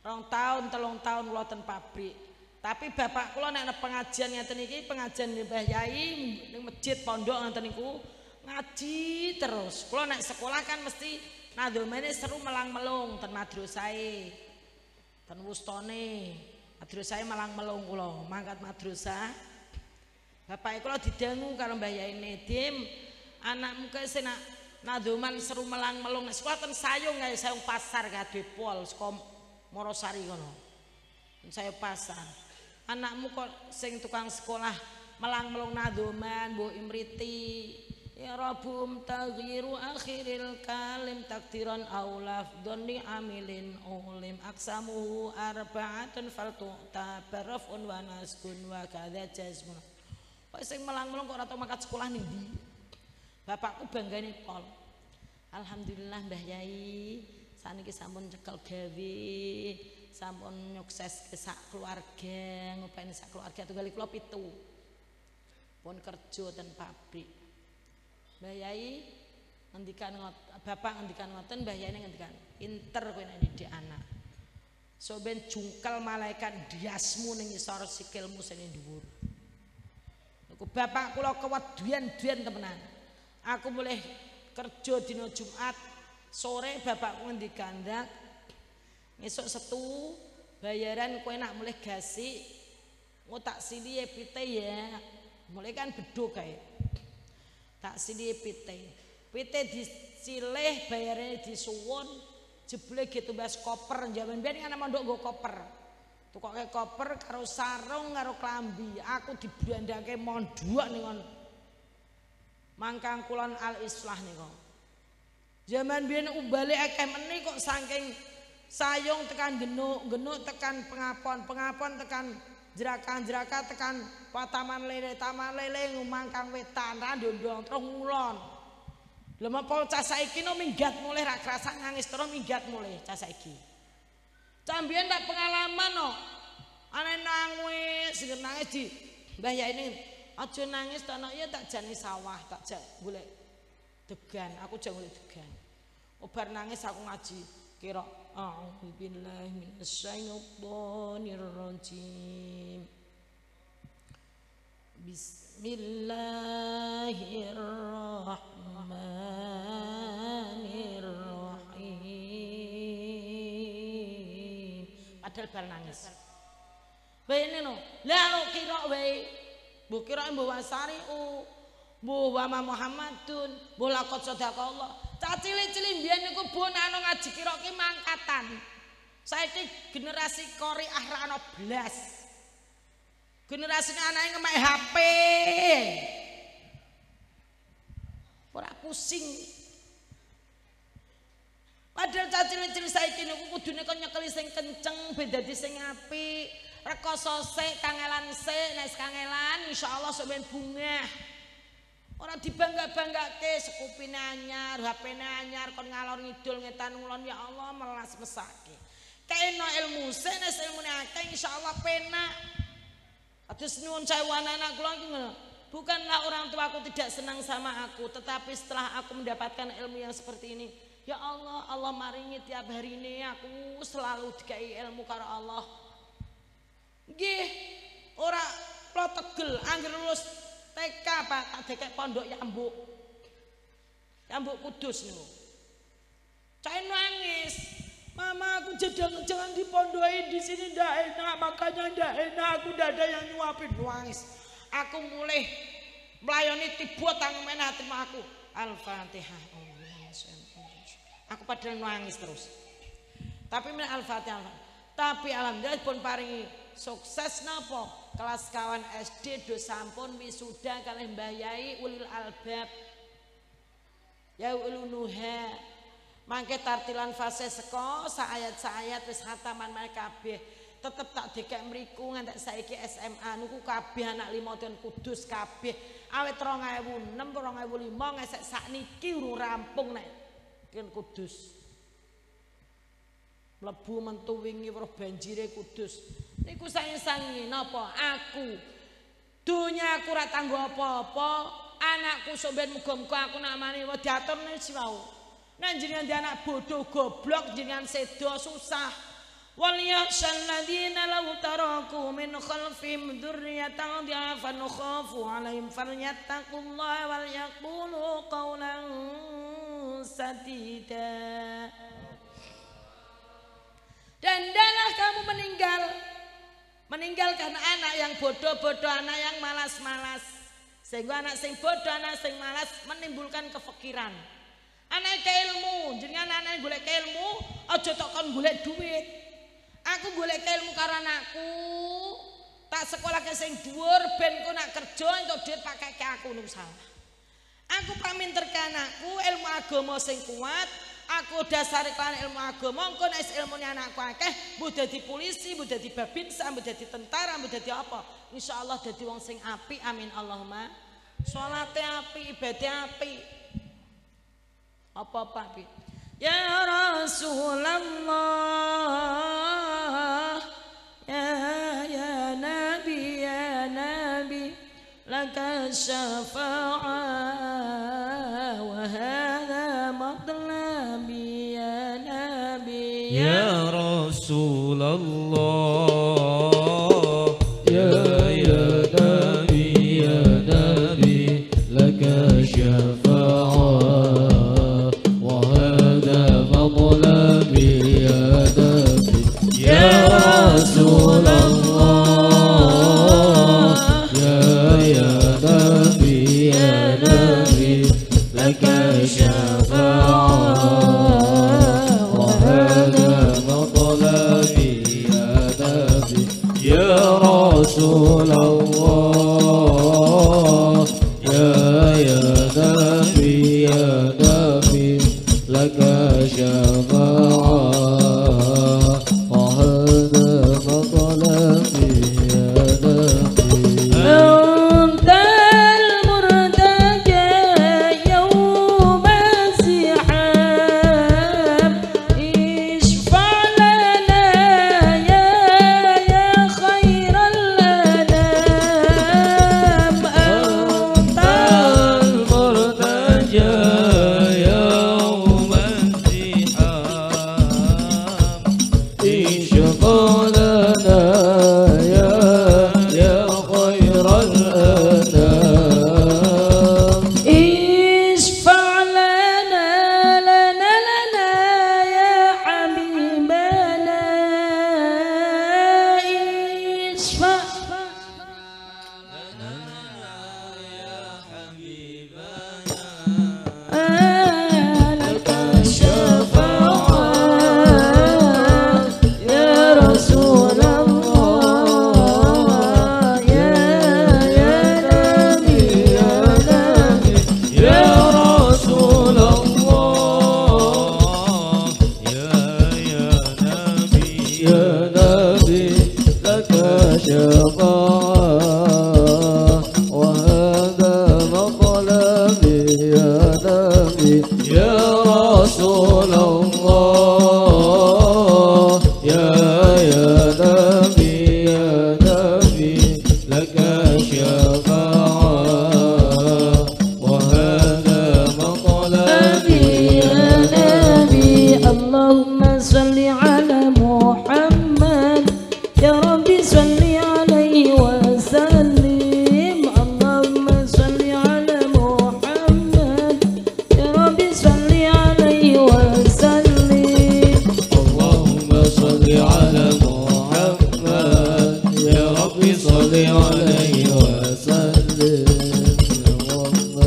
Rong taun, telung taun kula ten pabrik. Tapi bapak kula nek pengajian ngeten iki, pengajian Mbah Yai ning masjid pondok ngeten niku ngaji terus. Kula nek sekolah kan mesti nandhomene seru melang-melung ten madrasahe. Ten wustone. Madrasahe melang-melung kula, mangkat madrasah. Bapak kula didangu karo Mbah Yai Nedim, anakmu kae sing nak nandoman seru melang-melung nek sekolah ten Sayung kae, Sayung pasar kadhe pol saka Morosari kono. Ten Sayung pasar. Anakmu kok sing tukang sekolah melang-melung nandoman mbok imriti. Ya Rabbum taghyiru akhiril kalim takdiran aulaf doni amilin ulim aksamuhu arba'atun faltu'ta barafun wa naskun wa kadza jazmun. Kok sing melang-melong kok ora tau mangkat sekolah ning ndi? Bapakku banggane pol. Alhamdulillah Mbah Yai, saniki sampun cekel gawe, sampun nyukses ke sak keluarga, ngopeni sak keluarga tunggal kula pitu. Pun kerja ten pabrik. Mbah Yai ngendikan bapak ngendikan ngoten, Mbah Yai ngendikan, "Pinter kowe nek didik anak. So ben jungkel malaikat diasmu ning isor sikilmu sing dhuwur." Bapak kula kewedyan-dyan temenan. Aku mulai kerja dina Jumat sore bapakku ngendikan, "Ndak, esuk setu bayaran kowe nak mulih gasik, engko tak silih pite ya." Mulai kan beduk kae. Tak silih pite. Pite disilih, bayarane disuwun, jebule ge tumbas koper. Jaman biyen ana mondok nggo koper. Tukoke koper karo sarung karo klambi, aku dibrandake mondok ningon mangkang kulon Al Islah niku. Zaman biyen umbale akeh meni kok saking Sayung tekan Genuk, Genuk tekan Pengapon, Pengapon tekan Jerakan, Jerakan tekan Pataman Lele, Taman Lele mangkang wetan ra ndondong terus ngulon. Lha menapa cah saiki no minggat mulih ra krasa nangis terus minggat mulih cah saiki. Cambian tak pengalaman no, aneh nangis, segera nangis di Mbah Yai ini, aja nangis, tanah ya tak jani sawah, tak jani boleh degan, aku jangan boleh degan. Obar nangis aku ngaji, kira A'udzubillahi minasyaitonirrajim. Bismillahirrahmanirrahim. Padahal bar nangis. Bayene no, la kira wae. Mbok kira mbok wasari u, mbok wa Muhammadun, mbok lakot sedekah Allah. Cah cilik-cilik mbiyen niku bon ana ngaji kira ki mangkatan. Saiki generasi qoriah ra ana blas. Generasine anake ngemek H P. Ora pusing. Padahal cilik-cilik saiki niku kudune kok nyekeli sing kenceng ben dadi sing apik. Rekoso sik, kangelan sik, nek kangelan insyaallah sok ben bungah. Ora dibangga-banggake sekupine anyar, H P-ne anyar kon ngalor ngidul ngetan ngulon ya Allah melas mesake. Kaeno ilmu sik nek ilmune akeh insyaallah penak. Kados nyuwun sewu anak-anak kula iki ngono. Bukanlah orang tuaku tidak senang sama aku, tetapi setelah aku mendapatkan ilmu yang seperti ini, ya Allah, Allah maringi tiap hari ini aku selalu dikai ilmu karo Allah. Nggih, ora kula tegel anggere lulus T K Pak, tak dekek pondok Yambuk. Yambuk Kudus niku. Cah nangis, "Mama aku jangan, jangan dipondoi di sini, ndak enak, makanya ndak enak, aku ndak ada yang nyuapin nuangis. Aku mulai melayani tiba tangan menah terima aku. Al-Fatihah. Aku padahal nuangis terus. Tapi min Al-Fatihah. Tapi alhamdulillah pun paringi sukses napa? Kelas kawan S D do sampun wisuda kalih Mbah Yai ulil albab. Ya ulunuha. Mangke tartilan fase seko saayat-saayat wis khataman mereka kabeh. Tetep tak dekek mriku ngantek saiki S M A niku kabeh anak limoten Kudus kabeh. Awet dua ribu enam dua ribu lima ngesek sakniki urung rampung nek Kudus. Mlebu mentu wingi weruh banjire Kudus. Niku sayang-sayangi napa aku. Dunyaku ra tanggo apa-apa, anakku somben muga-muga aku namani wae diaturne siwau. Nang jenengan di anak bodoh goblok jenengan sedo susah. Wal yahsyal ladzina law taraku min khalfihim dzurriyyatan dha'afan khafu 'alaihim falyattaqullaha wal yaqulu qawlan sadida. Dandalah kamu meninggal meninggalkan anak yang bodoh-bodoh, anak yang malas-malas. Sehingga anak sing bodoh, anak sing malas menimbulkan kefikiran. Anak keilmu, jenengan anak golek keilmu, aja tok kon golek duit. Aku golek keilmu karo anakku, tak sekolahke sing dhuwur ben ku nak kerja entuk dhuwit pakai ke aku niku salah. Aku paminterke anakku ilmu agama sing kuat, aku dasari kan ilmu agama, engko nek ilmune anakku akeh, mbok dadi polisi, mbok dadi babinsa, mbok dadi tentara, mbok dadi apa? Insyaallah dadi wong sing apik, amin Allahumma. Salate apik, ibadah apik. Apa-apa bi? Ya Rasulullah, ya ya Nabi, ya Nabi, laka syafa'ah wa hadha matlabi, ya Nabi, ya Rasulullah, ya ya Nabi, ya Nabi, laka syafa'ah. Ya Rasulullah, ya ya Nabi, ya Nabi, laka syafa'ah wa hadha matlabi, ya Nabi, ya Rasulullah, ya ya Nabi, ya Nabi, laka syafa'ah. صل على محمد يا ربي صل عليه وسلم يا رب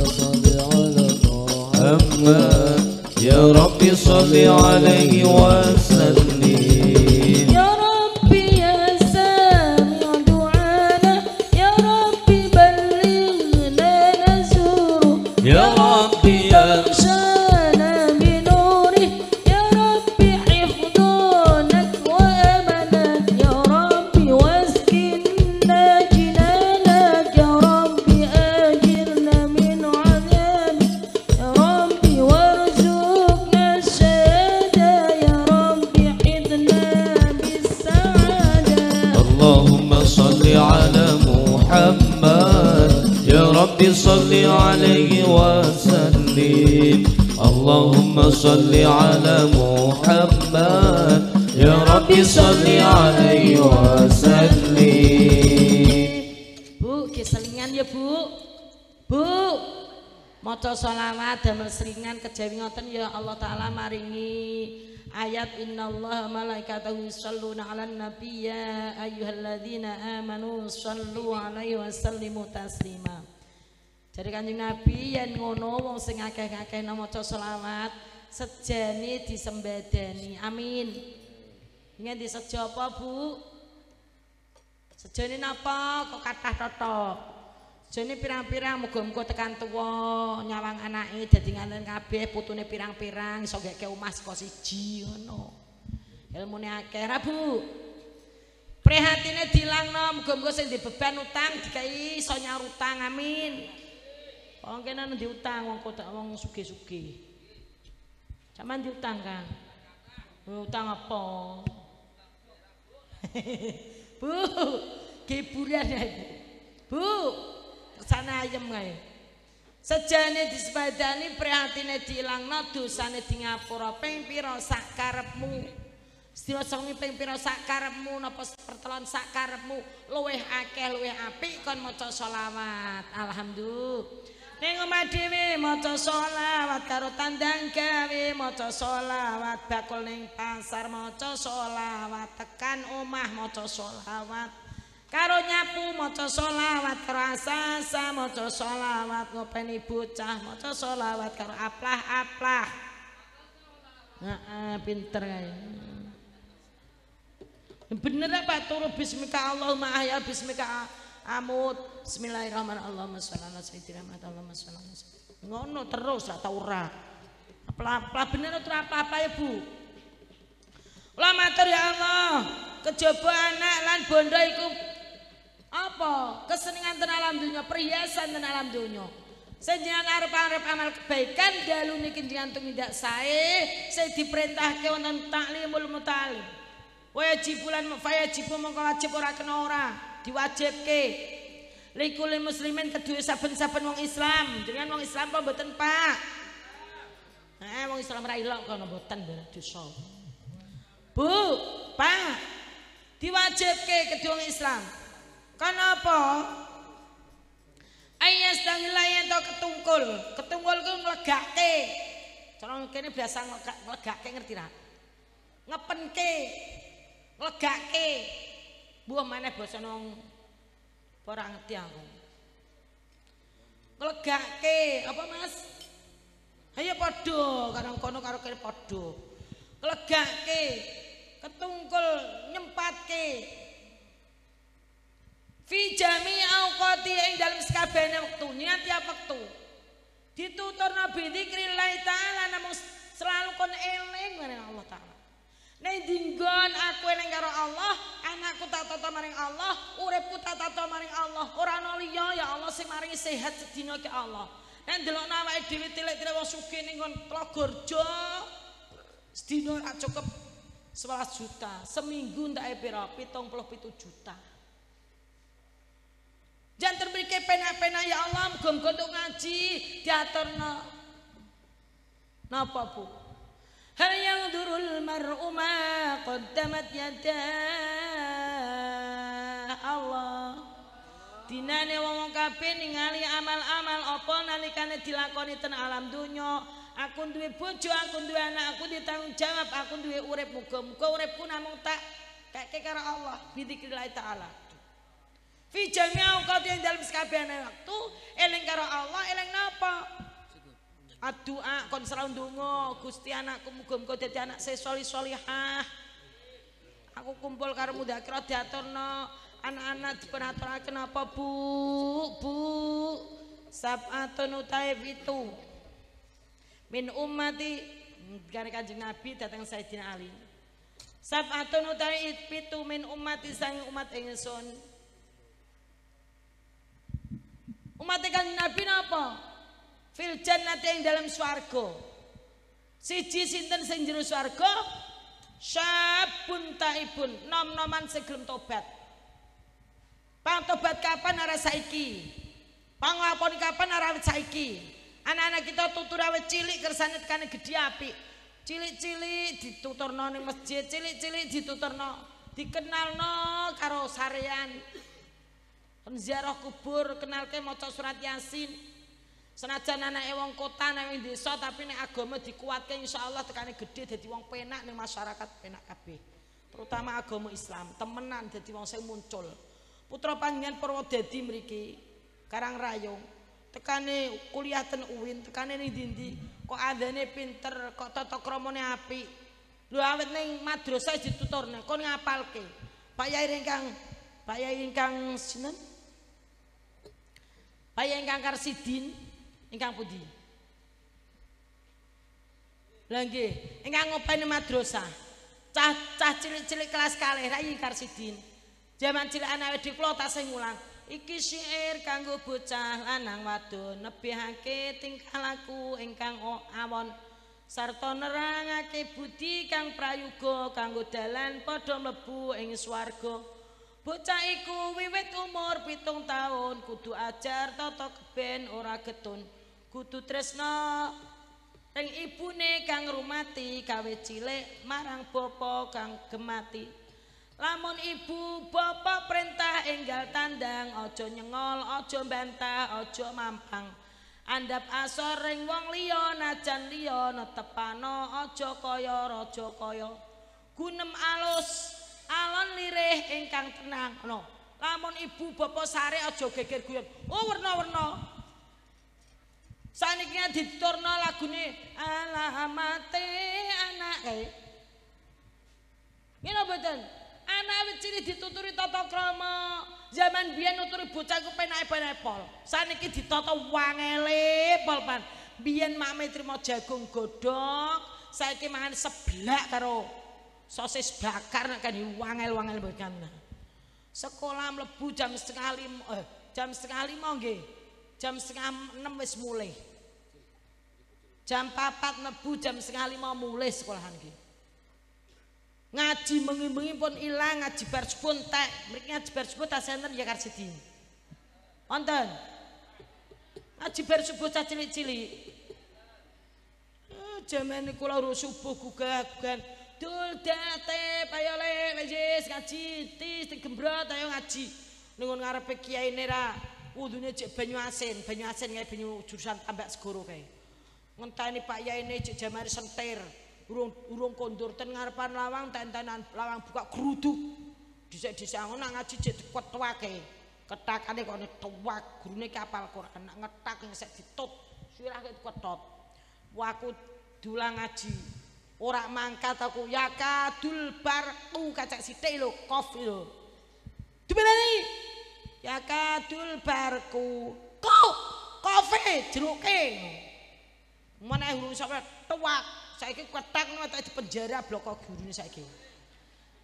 صل على محمد يا ربي صل عليه وسلم صلي عليه وسلم اللهم صل على محمد يا ربي صلي عليه وسلم. Bu, keselingan ya Bu. Bu, maca selawat damel seringan kejawi ngoten ya Allah taala maringi ayat innallaha malaikatahu yusholluna 'alan nabiyya ayyuhalladzina amanu shollu 'alaihi wa sallimu taslima. Dari Kanjeng Nabi yang ngono wong sing akeh-akeh maca selawat sejane disembadani. Amin. Ingin disejo apa, Bu? Sejane napa kok kathah totok. Jane pirang-pirang muga-muga tekan tuwa nyawang anake dadi nganten kabeh putune pirang-pirang iso geke omah saka siji ngono. Ilmune akeh ra, Bu? Prihatine dilangno muga-muga sing dibeban utang dikai iso nyarutang. Amin. Wong kene diutang wong kotak wong sugih-sugih. Sampeyan diutang, Kang? Utang apa? Bu, kiburan ya, Bu. Bu, kesana ayem kae. Sejane dispadani prihatine diilangno dosane di ngapura ping pira sak karepmu. Sedina sangi ping pira sak karepmu napa pertelon sak karepmu luweh akeh luweh apik kon maca selawat. Alhamdulillah. Ning omah dhewe maca selawat karo tandang gawe maca selawat bakul ning pasar maca selawat tekan omah maca selawat karo nyapu maca selawat karo asasa maca selawat ngopeni bocah maca selawat karo aplah-aplah. Heeh, pinter kae. Bener apa turu bismika Allahumma ahya bismika amut bismillahirrahmanirrahim sallallahu alaihi wasallam ngono terus ra tau ora apa-apa bener ora apa-apa ya Bu. Kula matur ya Allah kejaba anak lan bondo iku apa kesenengan ten alam donya perhiasan ten alam donya sing jenengan arep-arep amal kebaikan dalune kinjenengan tumindak sae sing diperintahke wonten taklimul muta'allim wajibulan fayajibu mongko wajib ora kena ora diwajibke likulil muslimin kedua saben-saben wong Islam dengan wong Islam apa mboten Pak? Heeh wong Islam ra ilok kono mboten dosa. Bu, Pak diwajibke kedua wong Islam. Kenapa? Ayas tangilayen to ketungkul, ketungkul ku nglegake. Cara kene biasa nglegake ngerti ra? Ngepenke, nglegake. Buah mana basa nang ora ngerti aku. Nglegake, apa Mas? Ayo padha karo kono karo kene padha. Nglegake, ketungkul nyempatke. Fi jami auqati ing dalem sakabehane wektune tiap wektu. Dituturna bi dzikrillah taala namung selalu kon eling marang Allah taala. Nek dinggon aku eling karo Allah, anakku tak tata maring Allah, uripku tak tata maring Allah. Ora ana liya ya Allah sing maringi sehat sedina ke Allah. Nek delokno awake dhewe tilik-tilik wong sugih ning nggon Tlogorjo sedina ora cukup sebelas juta, seminggu entake pira? pitung puluh pitu juta. Jan terbrike penak-penak ya Allah, muga-muga untuk ngaji diaturna. Napa Bu? هل ينظر المرء ما قدمت يداه الله dinane wong kabeh ningali amal-amal apa nalikane dilakoni ten alam donya Aku duwe bojo, aku duwe anak, aku ditanggung jawab, aku duwe urip, muga-muga uripku namung tak kakek karo Allah bizikrillah taala. Fi jami'u kau yang dalam sekabehane waktu eling karo Allah, eling napa? Addu'a kon selalu ndonga, Gusti anakku muga-muga dadi anak sing saleh-salehah. Aku kumpul karo mudzakiroh diaturno, anak-anak dipenaturaken apa Bu? Bu sab'atun utaib itu min ummati karena kanjeng Nabi datang Sayyidina Ali sab'atun utaib itu min ummati sang umat ingsun umat kanjeng Nabi napa? Fil jannati yang dalam swarga siji sinten sing jero swarga syabun taibun nom-noman segelem tobat pang tobat kapan arah saiki pangapon kapan arawit saiki anak-anak kita tutur awet cilik kersane tekane gedhi apik cilik-cilik dituturno ning masjid cilik-cilik dituturno dikenalno karo sarean ziarah kubur kenalke maca surat Yasin senajan anake wong kota nang desa tapi nek agama dikuatke insyaallah tekane gedhe dadi wong penak ning masyarakat penak kabeh terutama agama Islam temenan dadi wong sing muncul putra panjenengan Purwodadi mriki Karangrayong, tekane kuliah ten uwin, tekane ning ndi-ndi, kok adane pinter, kok tata kramane apik. Lho awet ning madrasah dituturne, kon ngapalke. Pak Yai ingkang, Pak Yai ingkang sinten? Pak Yai ingkang Karsidin, ingkang pundi? Lha nggih, ingkang ngopeni madrasah. Cah-cah cilik-cilik kelas kalih Yai Karsidin. Jaman cilik anawe diplo tasih ngulang. Iki syair kanggo bocah lanang wadon nebihake tingkah laku ingkang awon sarta nerangake budi kang prayoga kanggo dalan padha mlebu ing swarga. Bocah iku wiwit umur pitung taun kudu ajar tata keben ora getun kudu tresna ing ibune kang rumati gawe cilik marang bapa kang gemati. Lamun ibu bapak perintah enggal tandang ojo nyengol ojo bantah ojo mampang andap asor ring wong liya najan liya netepano ojo kaya raja kaya gunem alus alon lirih ingkang tenang no. Lamun ibu bapak sare ojo geger guyon oh werna-werna saniknya diturno lagune alamate anake ngene mboten anak awit cilik dituturi tata krama. Zaman biyen nuturi bocah ku penake-penepol. Saniki ditata wangele polpan. Biyen makme trimo jagung godhog, saiki mangan seblak karo sosis bakar nek kan wangel-wangel mboten. Sekolah mlebu jam setengah lima, eh, jam setengah lima nggih. Jam setengah enam wis mulih. Jam papat mlebu jam setengah lima mulih sekolahan nggih. Ngaji mengi-mengi pun ilang, ngaji bars pun tak, mereka ngaji bars pun tak senter ya Karsidin. Onten, ngaji bars subuh tak cilik-cilik. Uh, Jaman kula urus subuh gugah-gugahan, dul date, ayo le, wis ngaji, tis digembrot, ayo ngaji. Nengon ngarepe kiai nera, wudune cek banyu asin, banyu asin kayak banyu jurusan Tambak Segoro kayak. Ngenteni Pak Yai ne cek jamare sentir. Urung urung kondur ten ngarepan lawang tenten-tenan lawang buka keruduk dhisik-dhisik ana ngaji jek ketwake ketakane kok tuwak gurune kapal Quran ngetak sik ditut sirahke ketot waku dulang ngaji ora mangkat aku yakadul barku kacak sithik lho kof lho dibelani yakadul barku kok kofe jeruke meneh urung sampe tuwak saiki ketak nek tak dipenjara bloko gurune saiki.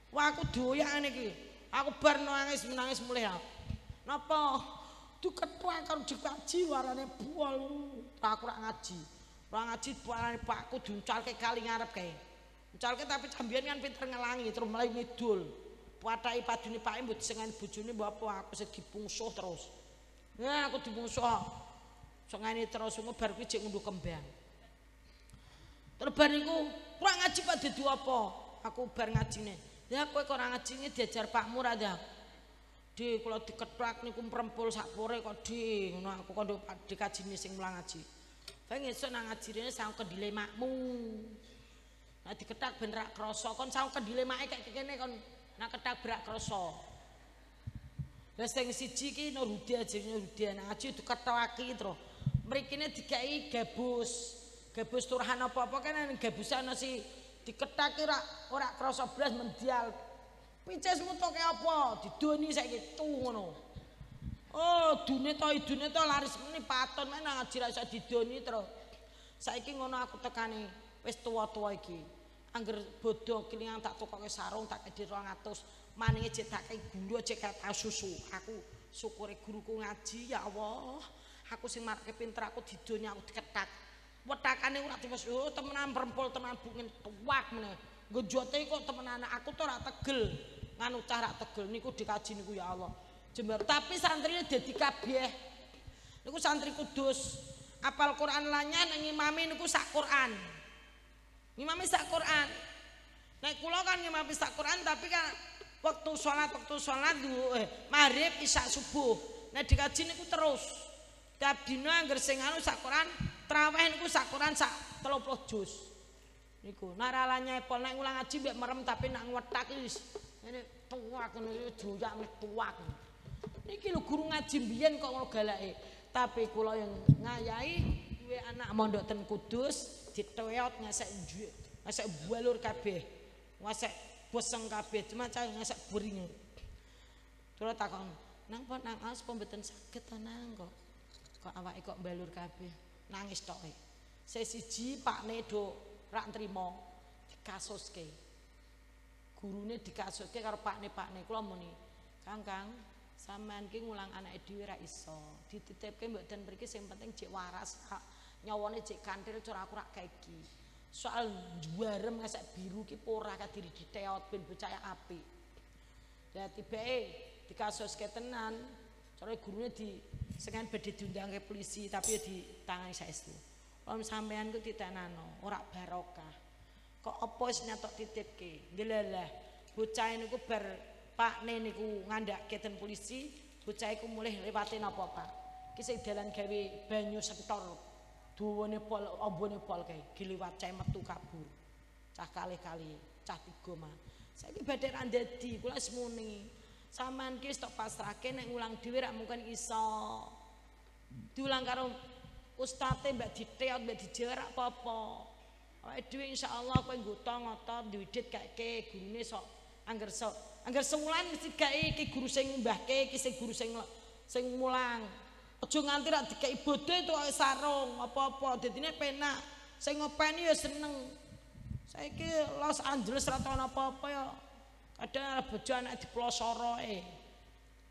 Wah aku doyane iki. Aku bar nangis menangis mulih. Napa? Du ketak karo dikaji warane buol. Aku ora ngaji. Ora ngaji buolane pakku diuncalke kali ngarep kae. Uncalke tapi sampeyan kan pinter ngelangi terus mulai ngidul. Watake padune Pak Emput sengane bojone mbok apa aku sing dipungsuh terus. Nah aku dipungsuh. Sengane terus ngobar kuwi jek ngunduh kembang. Terban iku kurang ngaji Pak dudu apa? Aku bar ngajine. Ya kowe kok ora ngajine diajar Pak Mur ada. Di kula dikethak niku mrempul sak pore kok di ngono aku kandha Pak Dik ajine sing mulang ngaji. Ngesuk nang ngajirine saung kendile makmu. Nek diketak ben rak krasa kon saung kendile make kek kene kon nek ketak berak krasa. Lah sing siji iki Nurudin ajirine Nurudin nang aji diketawaki terus. Mrikine dikai gabus. Gabus turahan apa-apa kan gabusan ana si diketak ora ora krasa blas mendial. Pincesmu tok kaya apa? Didoni saiki tu ngono. Oh, dune to idune to laris meni paton men nang ajira iso didoni terus. Saiki ngono aku tekani wis tuwa-tuwa iki. Angger bodho kelingan tak tukoke sarung tak edhi dua ratus. Maninge cetake guru cek kata susu. Aku syukure guruku ngaji ya Allah. Aku sing marke pinter aku didoni aku diketak. Wetakane ora tiwas oh temenan perempul temenan bungin tuwak meneh. Nggo jote kok temenan aku to ora tegel. Nganu cah rak tegel niku dikaji niku ya Allah. Jembar. Tapi santrinya jadi kabeh. Niku santri Kudus, apal Quran lanyan, ngimami niku sak Quran, ngimami sak Quran. Nek kula kan ngimami sak Quran, tapi kan waktu sholat waktu sholat dulu, eh, maghrib isya subuh. Nek dikaji niku terus. Tiap dino angger sing anu sak Quran, terawih niku sak Quran sak teloploh juz. Niku naralanya pol nek ulang ngaji biar merem tapi nak wetak wis. Ini tuwak niku doyak tuwak. Niki lho guru ngaji mbiyen kok ngono galake. Tapi kula yang ngayahi duwe anak mondok ten Kudus ditoyot ngasek ngasek balur kabeh. Ngasek boseng kabeh, cuma cah ngasek buringe. Kula takon, "Nang pon nang aos pemboten saged ta nang kok kok awake kok balur kabeh." Nangis tok e. Sesiji pakne do rak nrimo dikasuske. Gurune dikasuske karo pakne pakne kula muni, "Kang Kang, sampean ki ngulang anake dhewe ra iso. Dititipke mboten mriki sing penting jek waras, nyawane jek kanthil cara aku ra kaiki. Soal juarem ngesek biru ki ora kadiri diteot ben bocah apik." Ya tibake dikasuske tenan, cara gurune di sengen badhe diundangke polisi tapi ditangani saestu. Om sampean ku titenano, ora barokah. Kok apa wis nyatok titipke? Ndelalah, bocah niku bar Pak ne niku ngandak keten polisi, bocah iku mulih liwati napa Pak. Ki sing dalan gawe banyu sentor. Duwone pol, ambone pol kae, giliwat cah metu kabur. Cah kalih-kalih, cah tiga mah. Saiki badhe ra ndadi, kula semune. Sampeyan ki stok pasrahke nek ngulang dhewe ra mungkin iso. Diulang karo ustate mbak diteot mbak dijerak apa-apa. Awake dhewe insyaallah kowe nggoto ngotot diwidit kake gurune sok angger sok angger sewulan mesti gawe iki guru sing mbahke iki sing guru sing sing mulang. Aja nganti rak dikai bodho itu sarung apa-apa dadine penak. Sing ngopeni ya seneng. Saiki Los Angeles ra tau apa-apa ya. Kadang bojo anak diplosoroke.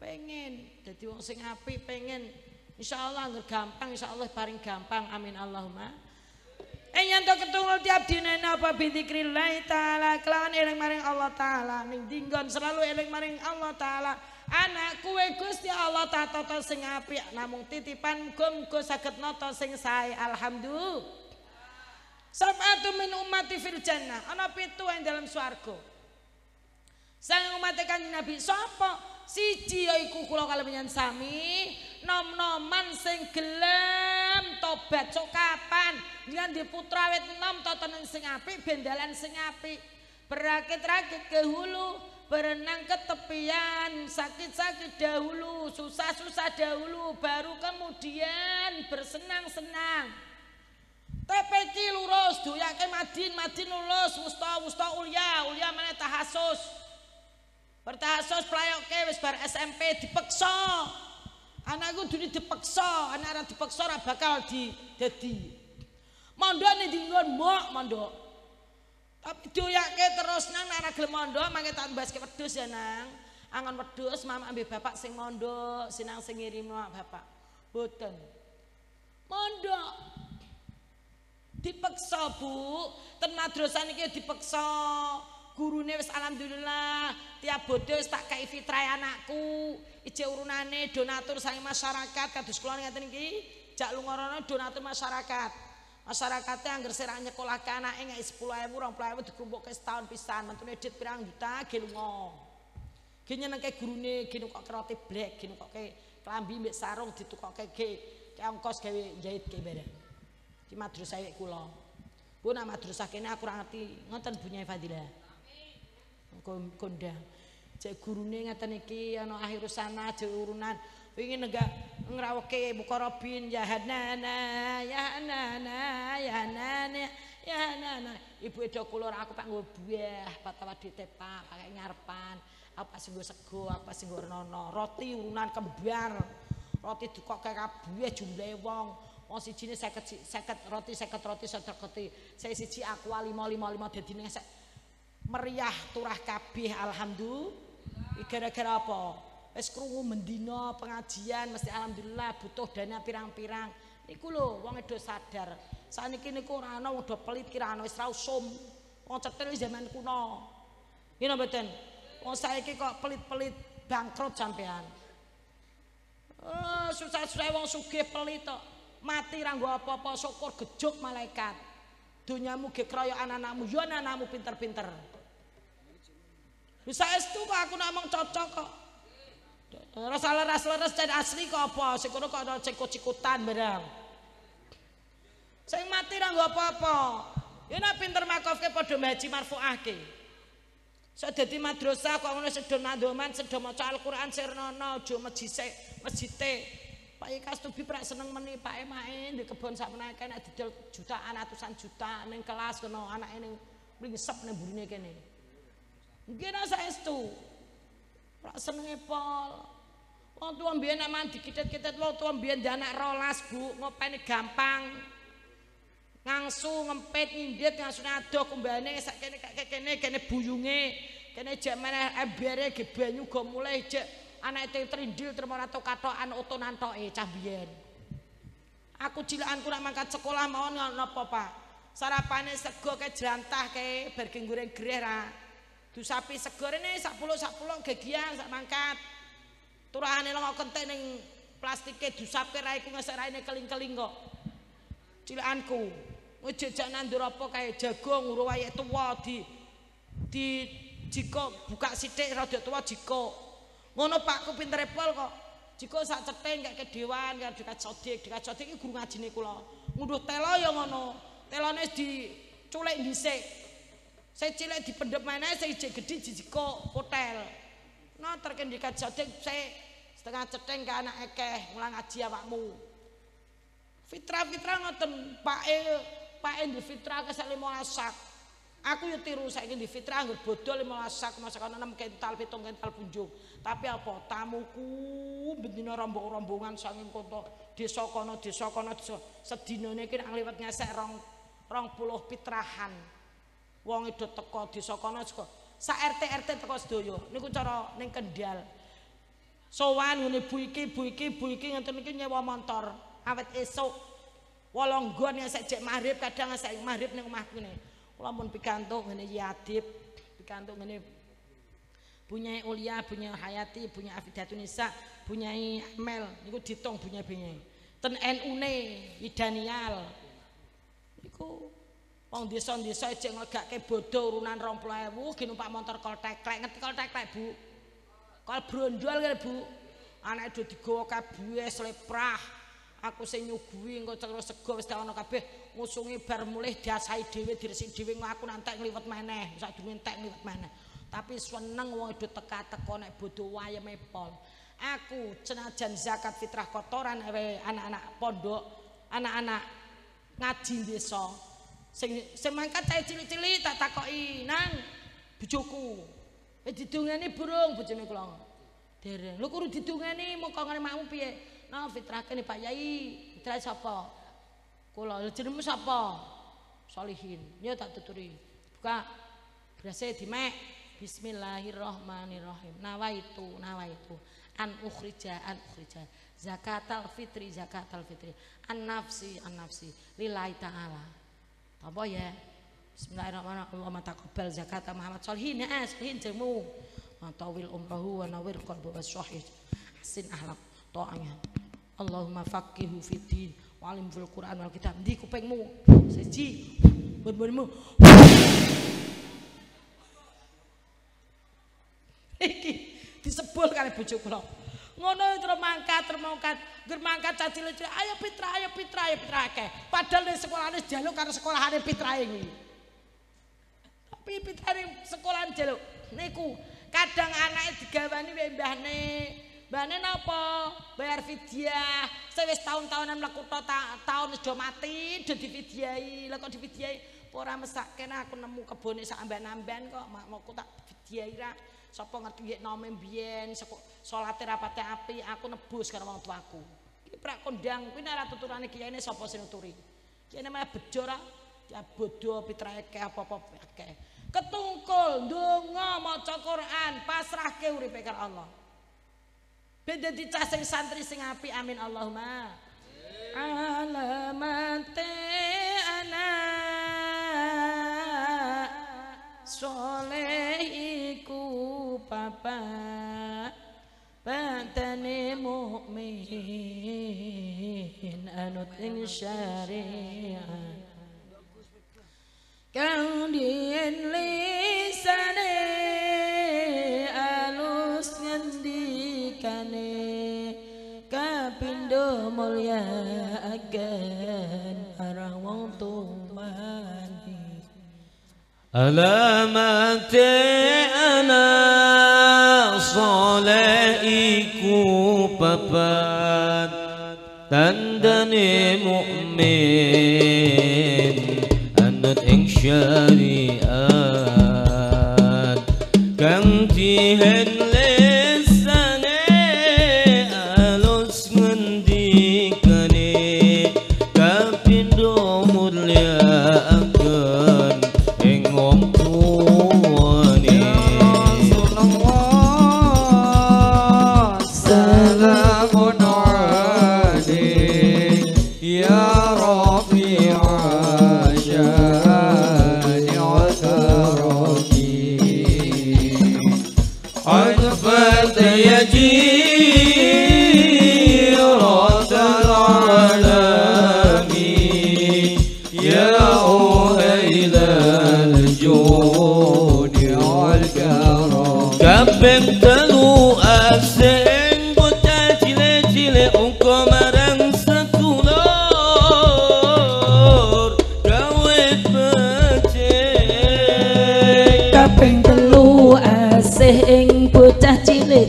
Pengen dadi wong sing apik, pengen insyaallah angger gampang insyaallah paring gampang. Amin Allahumma. Enyen to ketunggal tiap dina napa bizikrillah taala kelawan eling maring Allah taala ning dinggon selalu eling maring Allah taala anak kowe Gusti Allah tata tata sing apik namung titipan muga-muga saged nata sing sae alhamdulillah sab'atu min ummati fil jannah ana pitu ing dalam swarga sang umat kanjeng Nabi sapa siji ya iku kula kalebihan sami nom-noman sing gelem tobat sok kapan dengan di putra wit enam tontonan sing apik bendalan sing apik berakit-rakit ke hulu berenang ke tepian sakit-sakit dahulu susah-susah dahulu baru kemudian bersenang-senang tepeki lurus doyake madin madin lurus wusta wusta ulia ulia meneh tahasus bertahasus playoke wis bar S M P dipeksa. Anakku dulu dipaksa, anak orang dipaksa ora bakal di dadi. Mondok ning dinggon mok mondok. Tapi doyake terus nang nek ora gelem mondok mangke tak mbaske wedhus ya nang. Angon wedhus mama ambek bapak sing mondok, sinang sing ngirimi bapak. Boten. Mondok. Dipaksa Bu, ten madrasah niki dipaksa. Gurune wis alhamdulillah tiap bodho wis tak kai fitrahe anakku ije urunane donatur saking masyarakat kados kula ngaten iki jak lungorono donatur masyarakat masyarakate angger sira nyekolahke anake ngek sepuluh ewu dua puluh ewu diklumpukke setahun pisan mentune dit pirang juta ge lunga ge nyenengke gurune ge kok kerote blek ge kok klambi mbek sarung ditukokke ge ongkos gawe jahit ge bareng di madrasah kula. Bu nama madrasah kene aku ora ngerti, ngoten bunyai Fadila. Amin. Kondang. Cek gurune ngaten iki ana akhirus sana urunan. Wingi nggak ngraweke buka robin ya hanana ya hanana ya hanana ya hanana. Ibu edo kula aku Pak nggo buah, patawadhi tepak, pakai ngarepan. Apa sing nggo sego, apa sing nggo rono, roti urunan kembar. Roti kok kayak kabeh jumlahe wong. Wong sijine seket roti, seket roti, seket roti. Saya siji aqua lima lima lima dadine meriah turah kabeh alhamdulillah. Gara-gara apa? Wis krungu mendina pengajian mesti alhamdulillah butuh dana pirang-pirang. Niku lho wong edo sadar. Saniki niku ora ana wong do pelit kira ana wis ra usum. Wong cetil zaman kuno. Nggih mboten? Wong saiki kok pelit-pelit bangkrut sampean. Oh, susah-susah wong sugih pelit tok. Mati ra nggo apa-apa syukur gejuk malaikat. Dunyamu ge kroyok anak-anakmu, yo anakmu pinter-pinter. Wis saestu kok aku namung cocok kok. Ora leres-leres cen asli kok apa, sing kono kok ana cikut-cikutan barang. Sing mati ra nggo apa-apa. Yo nek pinter makofke padha haji marfuahke. Sok dadi madrasah kok ngono sedo nandoman, sedo maca Al-Qur'an sirnono, aja mejisik, mejite. Pak Eka stubi prak seneng meni, Pak Emain di kebon sak menaike nek didol jutaan ratusan juta ning kelas kena anake ning mlingsep ning burine kene. Nggih nek saestu. Prak senenge pol. Wong tuwa mbiyen nek mandi kitet-kitet wong tuwa mbiyen anak rolas, Bu, ngopeni gampang. Ngangsu ngempit nyindhit ngangsune adoh kumbane sak kene kene kene buyunge, kene jek meneh embere ge banyu go mulih jek anak itu terindil termorat atau katoan otonan toe cah biyen. Aku cilakan kurang mangkat sekolah mohon nggak nopo pak. Sarapannya sego kayak jelantah kayak berking goreng gerera. Tu sapi sego ini sapulo sapulo kegian sak mangkat. Turahane lo ngokente neng plastiknya tu sapi raiku ngeserai neng keling keling kok. Cilakanku ngejajanan duropo kayak jagung uruwayet tua di di jiko buka sidik radio tua jiko. Ngono Pak, aku pinter pol kok. Jika sak ceteng gak kedewan, gak dekat sodik, dekat sodik ini guru ngajine kula. Ngunduh telo ya ngono. Telone diculik dhisik. Saya cilik dipendhep meneh, saya ijek gedhi dijikok hotel. Nah, terken dekat sodik saya setengah ceteng ke anak ekeh, mulang ngaji awakmu. Fitrah-fitrah ngoten, Pake pake di fitrah ke sak lima belas sak. Aku yo tiru saiki di fitrah anggur bodho lima belas sak masakan enam kental pitung kental punjung. Tapi apa tamuku bendina rombong-rombongan saking kota desa kono desa kono desa sedinane iki nang liwat ngesek rong rong puluh pitrahan. Wong edo teko desa kono saka sak R T R T teko sedaya. Niku cara ning Kendal. Sowan ngene bu iki bu iki bu iki ngenten iki nyewa montor awet esuk. Wolonggon ngesek jek maghrib kadang ngesek maghrib ning omahku ne. Lamun pikantuk ngene Yadib, pikantuk ngene punyai Ulia, punyai Hayati, punyai Afidatun Nisa, punyai Amel, niku ditong punyai punyai. Ten N U ne Idanial. Niku wong desa-desa ejek nglegake bodho urunan dua puluh ribu ginumpak motor kol teklek, ngerti kol teklek, Bu. Kol brondol kene, Bu. Anake do digawa kabeh sleprah. Aku sing nyuguhi engko terus sego wis ana kabeh ngusungi bar mulih diasai dhewe diresiki dhewe aku nantek ngliwet meneh sadurunge entek ngliwet meneh tapi seneng wong edo teka-teko nek bodho wayeme pol aku senajan zakat fitrah kotoran awe anak-anak pondok anak-anak ngaji desa sing sing mangkat cah cilik-cilik tak takoki nang bojoku wis didungeni burung bojone kula dereng lho kudu didungeni muka ngene makmu piye. Nah, fitrah kene Pak Yai, fitrah sapa? Kula jenengmu sapa? Solihin. Ya tak tuturi. Buka berase dimek. Bismillahirrahmanirrahim. Nawaitu, nawaitu. An ukhrija, an ukhrija. Zakatal fitri, zakatal fitri. An nafsi, an nafsi. Lillahi ta'ala. Apa ya? Bismillahirrahmanirrahim. Allahumma taqabbal zakata Muhammad Solihin. Ya, Solihin jenengmu. Wa tawil umrahu wa nawwir qalbu wasyahih. Hasin akhlaq ta'anya. Allahumma faqihu fiddin wa alim fil Qur'an wal kitab di kupengmu siji bon-bonmu iki disebul kali bojo kula ngono terus mangkat terus mangkat germangkat caci lucu ayo Pitra ayo Pitra ayo Pitra akeh padahal di sekolahane jaluk karo sekolahane Pitra iki tapi Pitrane sekolahan jaluk niku kadang anake digawani mbek mbahne mbahne napa bayar fidyah sewis taun-taunan mlebu taun aja mati do difidyai lha kok difidyai ora mesake aku nemu kebone sak amban-amban kok mau tak fidyai ra sapa ngerti nome mbiyen salate rapate api aku nebus karo wong tuaku iki prak kondang kuwi nek ra tuturane kiyaine sapa sing nuturi kiyaine malah bejo ra ya bodho pitrae akeh apa-apa akeh ketungkul ndonga maca Quran pasrahke uripe karo Allah ben dadi cah sing santri sing apik amin Allahumma alamate ana soleiku Bapak bantane mukmin anut ing syariah kang dien lisane alus ngendikane kapindo mulya agen marang wong tuwani alamate ana solaiku babat tandane mukmin anut ing syariat kang dihen lisane alus ngendikane kapindo mulya anggen ing wong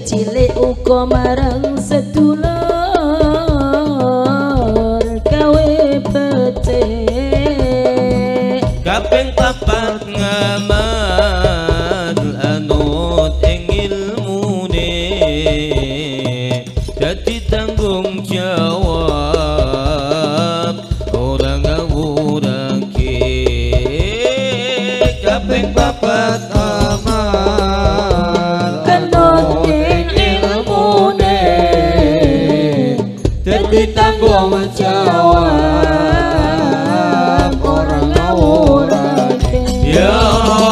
cilik uga marang sedulur gawe becik kaping papat ngamal anut ing ilmune dadi tanggung jawab ora ngawurake kaping papat ditanggung jawab orang ngawuran ya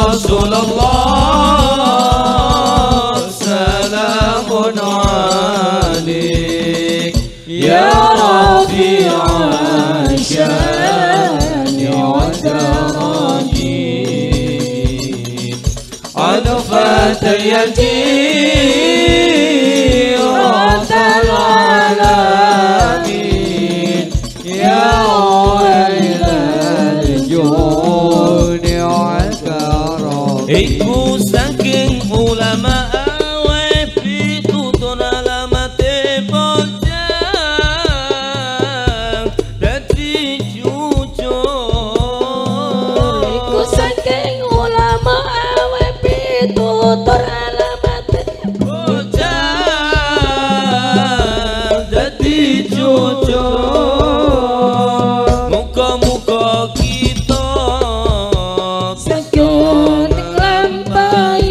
Rasulullah salamun alaik ya rafi'an syani wa darajin adfat yatim ratal alamin ya wailal juni wal karam iku saking ulama awe pitutun alamate bocah dadi jujur iku saking ulama awe pitutun muka-muka kita sakit lampai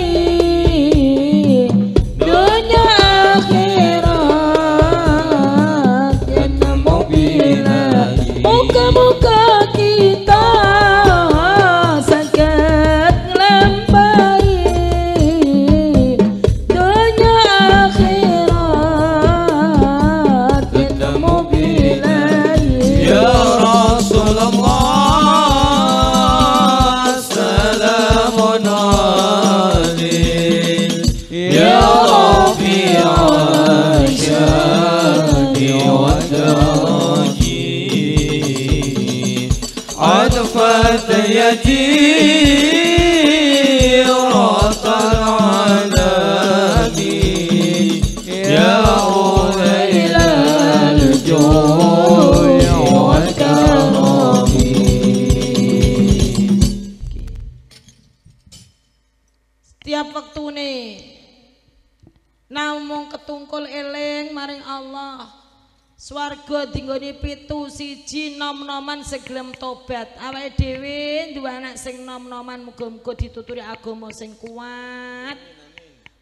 segelem tobat awake dhewe duwe anak sing nom-noman muga-muga dituturi agama sing kuat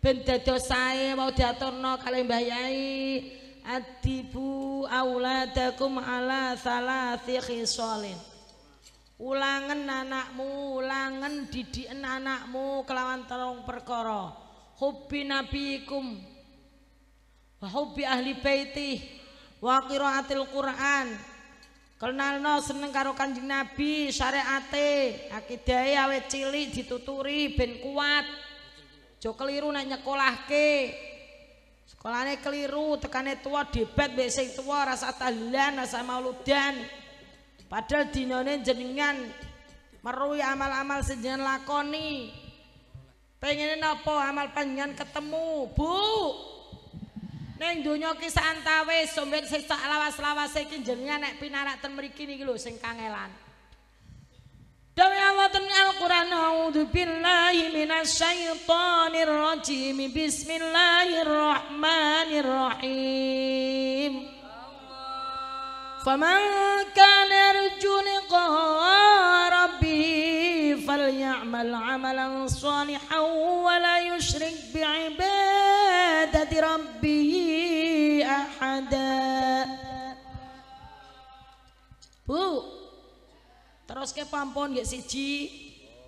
ben dados sae mau diaturna kalih Mbah Yai adibu auladakum ala salasi khisalin ulangen anakmu ulangen didiken anakmu kelawan telung perkara hubbi nabiikum wa hubbi ahli baiti wa qiraatil Qur'an. Kenalno seneng karo Kanjeng Nabi, syariate, akidahe awet cilik dituturi ben kuat. Aja keliru nek nyekolahke. Sekolahane keliru, tekane tuwa debat mbek sing tuwa rasa tahlilan, rasa mauludan. Padahal dinane jenengan meruhi amal-amal sing jenengan lakoni. Pengene napa amal panjenengan ketemu, Bu? Neng dunia kisah antawes, sombeng sesak lawas-lawas sekin jenengan nek pinarak ten mriki niki lho sing kangelan. Dawuh Allah ten Al-Qur'an, a'udzubillahi minasyaitonirrajim. Bismillahirrahmanirrahim. Faman kana yarju liqa'a rabbih falya'mal 'amalan shalihan wa la yusyrik bi'ibadati rabbih ahada. Bu, terus ke pampon nggih siji.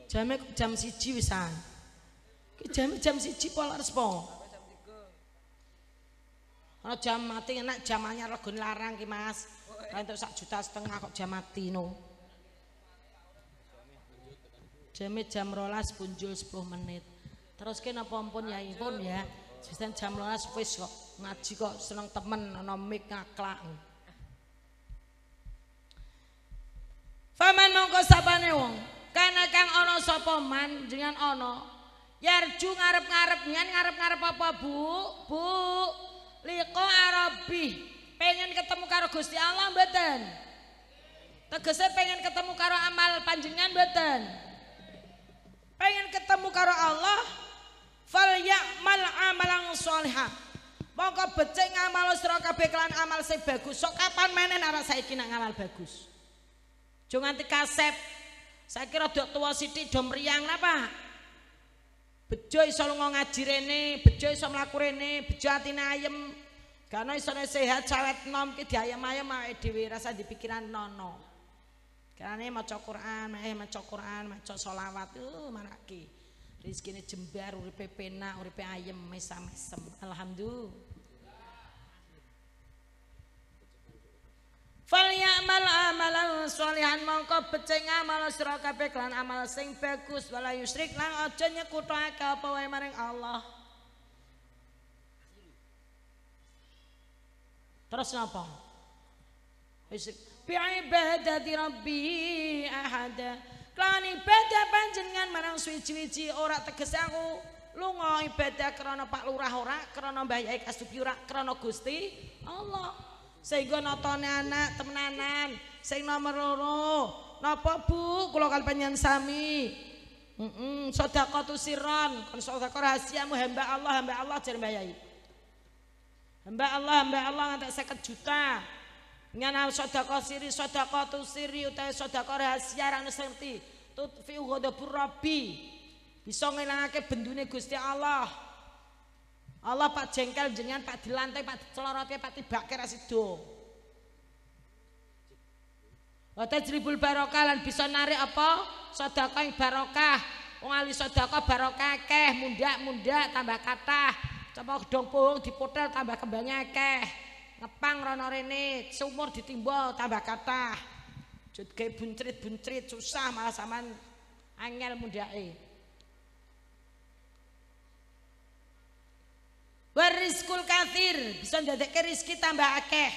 Jame jam siji wisan. Ki jame jam siji pol arep po. Ana jam mati enak jam anyar regon larang ki Mas. Kan entuk sak juta setengah kok jam mati no. Jame jam rolas punjul sepuluh menit. Terus ke napa ampun Yai pun ya. Setan jam rolas wis kok. Ngaji kok seneng temen ana mik ngaklak. Faman mongko sapane wong kana kang ana sapa man jenengan ana yarju ngarep-ngarep nyen ngarep-ngarep apa Bu? Bu liqa arabi pengen ketemu karo Gusti Allah mboten? Tegese pengen ketemu karo amal panjenengan mboten? Pengen ketemu karo Allah fal ya'mal amalan sholihan. Mongko becik ngamal sira kabeh kelan amal sing bagus. Sok kapan menen arek saiki nak ngamal bagus. Jo nganti kasep. Saiki rada tuwa sithik do mriyang napa? Bejo iso lunga ngaji rene, bejo iso mlaku rene, bejo atine ayem. Gana isone sehat cawet nom ki diayem-ayem awake dhewe rasa di pikiran nono. Karane maca Quran, eh maca Quran, maca selawat, uh manaki. Rizkine jembar, uripe penak, uripe ayem, mesam-mesem. Alhamdulillah. Fal ya'mal amalan sholihan mongko becik ngamal sira kabeh kelan amal sing bagus wala yusyrik lan aja nyekuthake apa wae maring Allah. Terus napa? Wis bi ibadati rabbi ahada. Lan ibadah panjenengan marang suwi-wiji ora tegese aku lunga ibadah krana Pak Lurah ora, krana Mbah Yai Kasubyu ora, krana Gusti Allah. Sehingga notone anak temenanan, sing nomor loro. Napa Bu, kula kan panjenengan sami. Heeh, sedekah siron, kon sedekah rahasiamu hamba Allah, hamba Allah jar Mbah Yai. Hamba Allah, hamba Allah ngantek seket juta. Nyana sedekah siri, sedekah tu siri, utawa sedekah rahasia ana serti tutfi ghadabur rabbi. Bisa ngelangake bendune Gusti Allah. Allah Pak jengkel jenengan, Pak dilantai, Pak dicelorotke, Pak tibake ra sida. Wa tajribul barokah lan bisa narik apa? Sedekah ing barokah. Wong ali sedekah barokah akeh, mundak-mundak tambah kathah. Coba gedhong pohong dipotel tambah kembangnya akeh. Ngepang rono rene, sumur ditimbul tambah kathah. Jodke buncrit-buncrit susah malah sampean angel mundhake. Warizkul katsir, bisa ndadekke rezeki tambah akeh.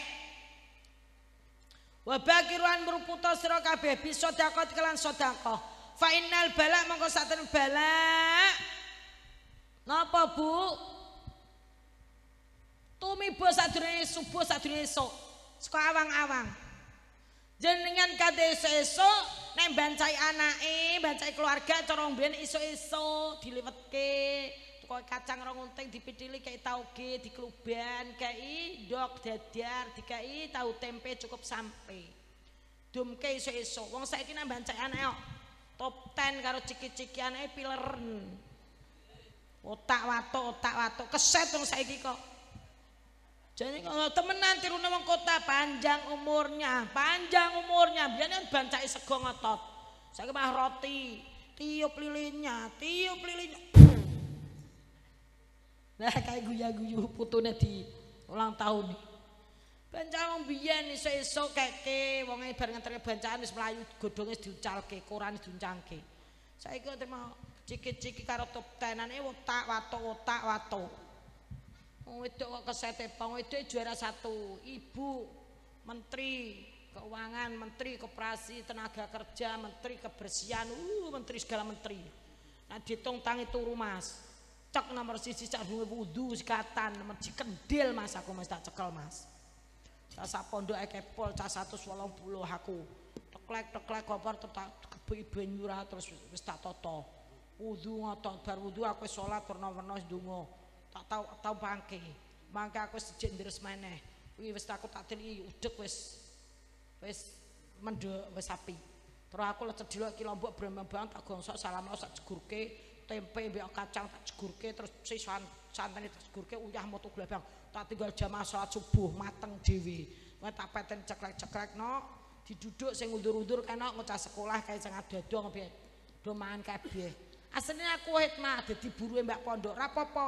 Wa bakiran mruputa sira kabeh bisa sedekah kelan sedekah. Fainal balak mongko saten balak. Napa Bu? Tumiba sadurunge subuh sadurunge esuk. Saka awang-awang. Jenengan kate esuk-esuk nek bancai anake, bancai keluarga cara mbiyen esuk-esuk diliwetke, tukoke kacang ro unting dipithili kei tauge, dikluban, kei ndok dadar, dikei tahu tempe cukup sampe. Dumke esuk-esuk. Wong saiki nang bancai anake top ten karo ciki-cikian eh pileren otak watuk otak watuk keset dong saiki kok jadi kalau temenan tirune wong kota panjang umurnya panjang umurnya biasanya bancai sego ngotot saya mah roti tiup lilinnya tiup lilinnya nah kayak guya-guyu putune di ulang tahun nih bancaan wong biyen esuk-esuk keke wong e bar ngeterke bancaan wis mlayu godhonge diucalke, korane diuncangke. Saiki terima ciki-ciki karo top tenane otak watuk otak watuk. Wong wedok kok kesete pang wedok juara satu, ibu menteri keuangan, menteri koperasi, tenaga kerja, menteri kebersihan, uh menteri segala menteri. Nah ditung tangi turu Mas. Cek nomor siji cak wudu sikatan, nomor kendil Mas aku Mas tak cekel Mas. Casa pondok ekepol cas seratus delapan puluh aku teklek teklek koper tetap kebi banyura terus wis tak toto wudu ngotot bar wudu aku sholat werna-werna ndonga tak tau tau bangke mangke aku sejek ndres meneh kuwi wis aku tak teli udeg wis wis mendhe wis api terus aku lecet dilok iki lombok brembang tak gongsok salamno sak jegurke tempe mbek kacang tak jegurke terus siswan santene tak jegurke uyah metu glabang tak tinggal jamaah sholat subuh mateng dhewe kowe tak peten ceklek-ceklekno diduduk sing undur-undur kena ngocah sekolah kae sing adadong piye do mangan kabeh asline aku khidmat dadi buruhe mbak pondok ra apa-apa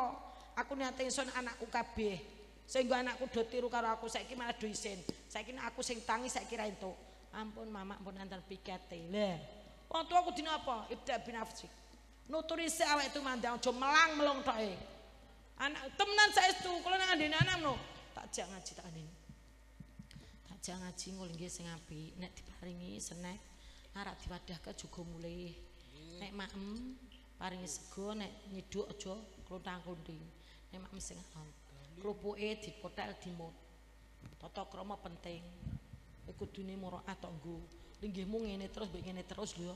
aku niate ingsun anakku kabeh sehingga anakku do tiru karo aku saiki malah do isin saiki aku sing tangi saiki ra entuk ampun mamak ampun antar pikete lha wong tuaku dina apa ibda bin afsik nuturi sik awake tu mandang aja melang melong toke anak temenan saestu kula nang andene anak no tak jak ngaji tak andene tak jak ngaji ngul nggih sing apik nek diparingi snack arek diwadahke juga mulih nek makem paringi sego nek nyeduk aja klontang-klonting nek makem sing alon klupuke dipotel dimut tata krama penting kudune muraat tanggo linggihmu ngene terus mbek ngene terus lho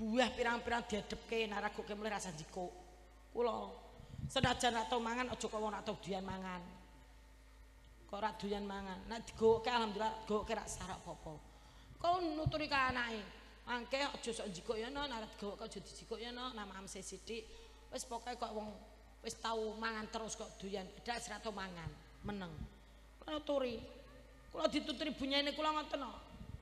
buah pirang-pirang diadepke nek ragoke mulih rasa jikuk kula senajan ra tau mangan aja kok wong ra tau doyan mangan. Kok ra doyan mangan. Nek digowokke alhamdulillah digowokke ra sarak apa-apa. Kau nuturi ka anake. Mangke aja sok njikuk yono, nek ra digowokke aja dijikuk yono, namakem sithik. Wis pokoke kok wong wis tau mangan terus kok doyan, padahal ra tau mangan, meneng. Kula nuturi. Kula dituturi bunyane kula ngoten kok.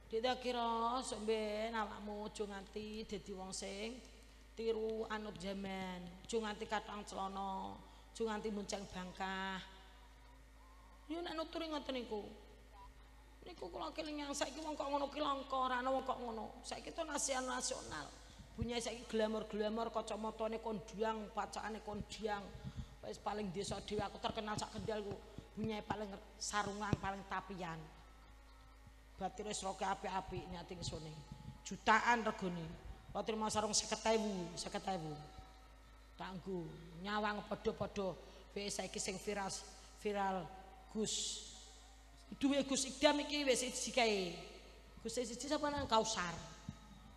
Dite kira sok mben awakmu aja nganti dadi wong sing tiru anut jaman, jangan nganti katang celono, jangan nganti muncang bangkah. Yo nek nuturi ngoten niku. Niku kula kelingan saiki wong kok ngono ki langka, ora ana wong kok ngono. Saiki to nasian nasional. Bunyi saiki glamor-glamor kacamatane kon dyang, pacakane kon dyang. Wis paling desa dhewe aku terkenal sak Kendal ku. Bunyi paling sarungan, paling tapian. Bathire wis roke apik-apik nyati ngisone. Jutaan regone. Kau terima sarung seketawu, seketawu, tangguh, nyawang podo-podo, biasa iki sing viral, viral Gus, duwe Gus Iqdam iki biasa iki kae, Gus iki siapa nang Kausar,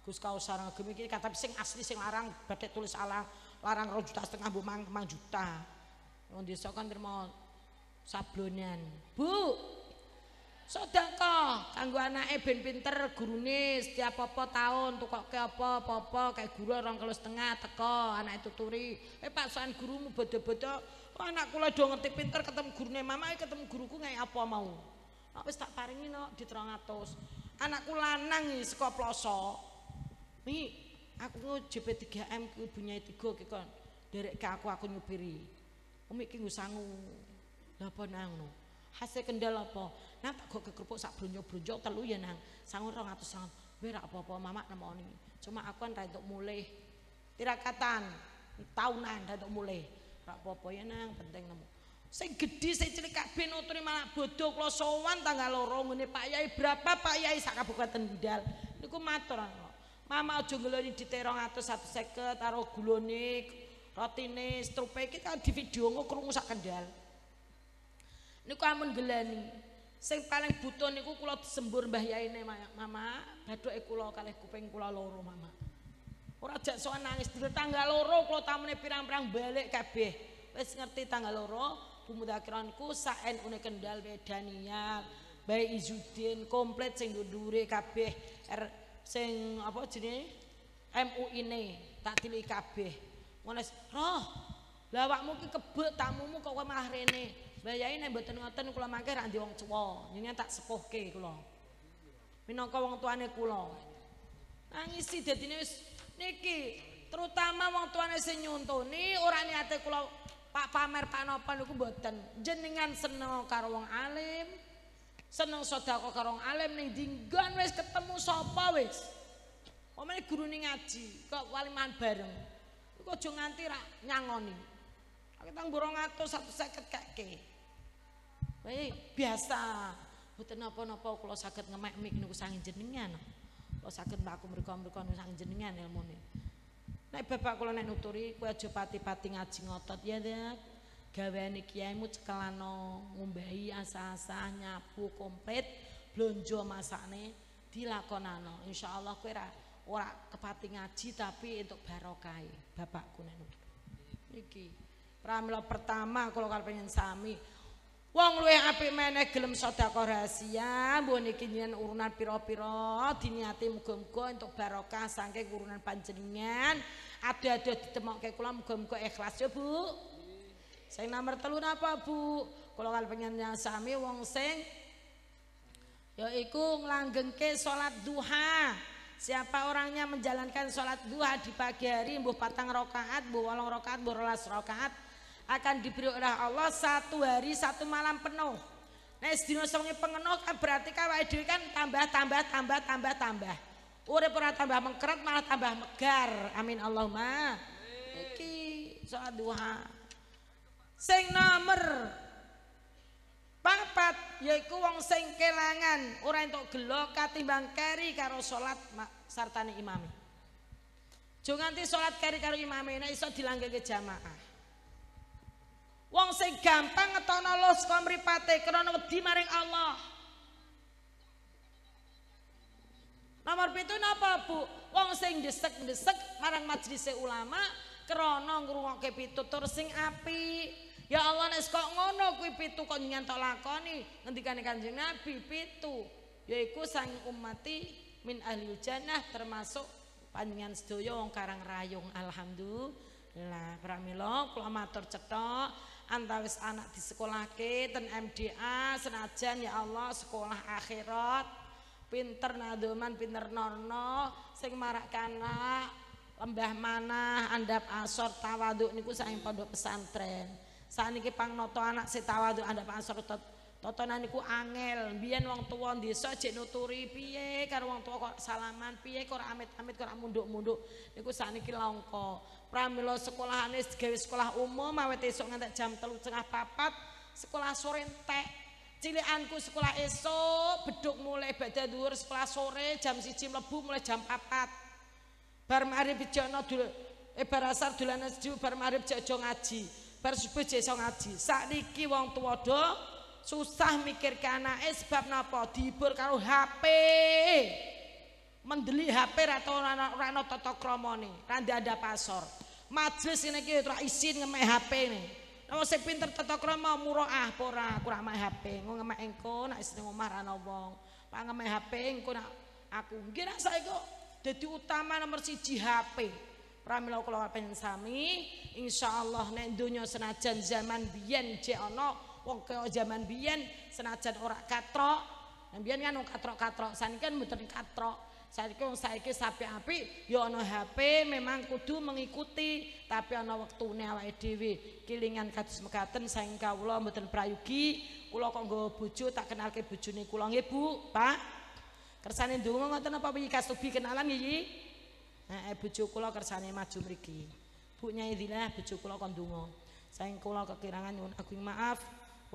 Gus Kausar ngagem iki kata sing asli sing larang, badhe tulis alang, larang rong juta setengah bu mang, mang juta, wong desa kan terima sablonan, Bu. Sedekah kanggo anake ben pinter gurune setiap apa tahun tukokke apa-apa kayak guru orang kelas tengah teko anake tuturi eh pasan gurumu bodo-bodo oh, anak kula do ngerti pinter ketemu gurune mama ketemu guruku ngaya apa mau nek wis tak paringi nok diterong atus anakku lanang iki saka ploso iki aku J P tiga M ku bunyai tiga iki kon derek ke aku aku nyupiri omik iki ngusangu lha apa nang no hasil Kendal apa nang tak gok kekrupuk sak blonjo-blonjo telu ya nang sangun rong atus kowe ra apa-apa mamak nemoni cuma aku kan ra entuk mulih tirakatan taunan ra entuk mulih ra apa-apa ya nang penting nemu sing gedhi sing cilik kabeh nuturi malah bodho kula sowan tanggal loro ngene Pak Yai berapa Pak Yai sak Kabupaten Kendal niku matur Mama aja ngeloni diterong atus satu seket karo gulone, rotine, strupe iki kan di video krungu sak Kendal. Niku amun geleni. Sing paling butuh niku kula disembur mbah yaine Mama, bathuke kula kalih kuping kula loro Mama. Ora jak sok nangis, dhewe tanggal loro kula tamune pirang-pirang balik kabeh. Wis ngerti tanggal loro, bumudakiranku sak N U ne Kendal Wedanial, Bae Izudin komplit sing ndure kabeh R sing apa jenenge M U I ne tak tili kabeh ngono roh lha awakmu ki kebek tamumu kok kowe malah rene mbah yai nek mboten ngoten kula mangke ra ndi wong tuwa nyen tak sepuhke kula minangka wong tuane kula nangisi dadine wis niki terutama wong tuane sing nyuntuni ora niate kula pak pamer pak napa niku mboten jenengan seneng karo wong alim seneng sedekah karo alim ning dinggon wis ketemu sapa wis. Omene gurune ngaji kok waliman bareng. Iku aja nganti ra nyangoni. Aku tang dua ratus satu seket kake. Wae biasa. Mboten napa-napa kula saged ngemek-mek niku sang jenengan. Kula saged mlaku mriko-mriko sang jenengan ilmune. Nek bapak kula nek nuturi kowe aja pati-pati ngaji ngotot ya, Dak. Gaweane kiaimu cekelano ngombahi asa-asa nyapu komplit blonjo masakne dilakonano insyaallah kowe ora ora kepati ngaji tapi entuk barokah bapakku nek niki pramila pertama kula kal pengen sami wong luwih apik meneh gelem sedekah rahasia mbon iki nyen urunan pira-pira diniati muga-muga entuk barokah saking urunan panjenengan ado-ado ditemokke kula muga-muga ikhlas ya Bu. Saya nomor telur apa Bu? Kalau kalian pengen yang sami wong sing yaiku nglanggengke salat duha. Siapa orangnya menjalankan salat duha di pagi hari mbuh patang rakaat, mbuh wolong rakaat, mbuh rolas rakaat akan diberi oleh Allah satu hari satu malam penuh. Nek sedina sewengi pengeno kan berarti awake dhewe kan tambah tambah tambah tambah tambah. Urip ora tambah mengkeret malah tambah megar. Amin Allahumma. Iki salat duha. Sing nomor papat yaiku wong sing kelangan ora entuk gelo katimbang keri karo salat sartane imame. Jo nganti salat keri karo imame nek iso dilanggengke jamaah. Wong sing gampang ngetono los kok mripate krana wedi maring Allah. Nomor pitu napa Bu? Wong sing desek-desek marang majelis ulama krana ngrungokke pitutur sing apik. Ya Allah nek kok ngono kuwi pitu kok nyen tak lakoni ngendikane Kanjeng Nabi pitu yaiku sang ummati min ahli jannah termasuk panjenengan sedaya wong Karangrayong alhamdulillah pramila kula matur cethak antawis anak disekolahke ten M D A senajan ya Allah sekolah akhirat pinter nadoman pinter norno sing marak kana lembah manah andhap asor tawaduk niku saking pondok pesantren. Saat ini pangnoto anak setawa itu ada pasor tot totonan niku angel biyen wong tuwa desa jek nuturi piye karo wong tuwa kok salaman piye kok amit-amit kok munduk-munduk niku sakniki langka pramila sekolahane gawe sekolah umum awet esuk nganti jam telu setengah papat sekolah sore entek cilikanku sekolah esuk beduk mulai badhe dhuwur sekolah sore jam siji mlebu mulai jam papat bar magrib jono dul eh bar asar dulane seju bar magrib jojo ngaji bar subuh iso ngaji. Sakniki wong tuwa do susah mikir ke anake sebab napa? Dihibur karo H P. Mendeli H P ra ana ora ana tata kramane, ra ndada pasor. Majelis ngene iki ora isin ngemek H P-ne. Wong sing pinter tata krama muraah apa ora kurang mek H P. Engko ngemek engko nek isine omah ra ana wong. Pak ngemek H P engko nak aku. Nggih nek saiki kok dadi utama nomor siji H P. Pramila kula pengen sami insyaallah nek donya senajan zaman biyen jek ana wong kaya zaman biyen senajan ora katrok nek biyen kan katrok-katrok saniki kan mboten katrok saniki wong saiki apik-apik ya ana H P memang kudu mengikuti tapi ana wektune awake dhewe kilingan kados mekaten saking kawula mboten prayogi kula kok nggawa bojo tak kenalke bojone kula nggih Bu Pak kersane ndonga ngoten apa piye kasubi kenalan nggih Nah, bojo kula kersane maju mriki. Bu Nyai Dilah bojo kula kon donga. Saking kula kekirangan nyuwun agung maaf.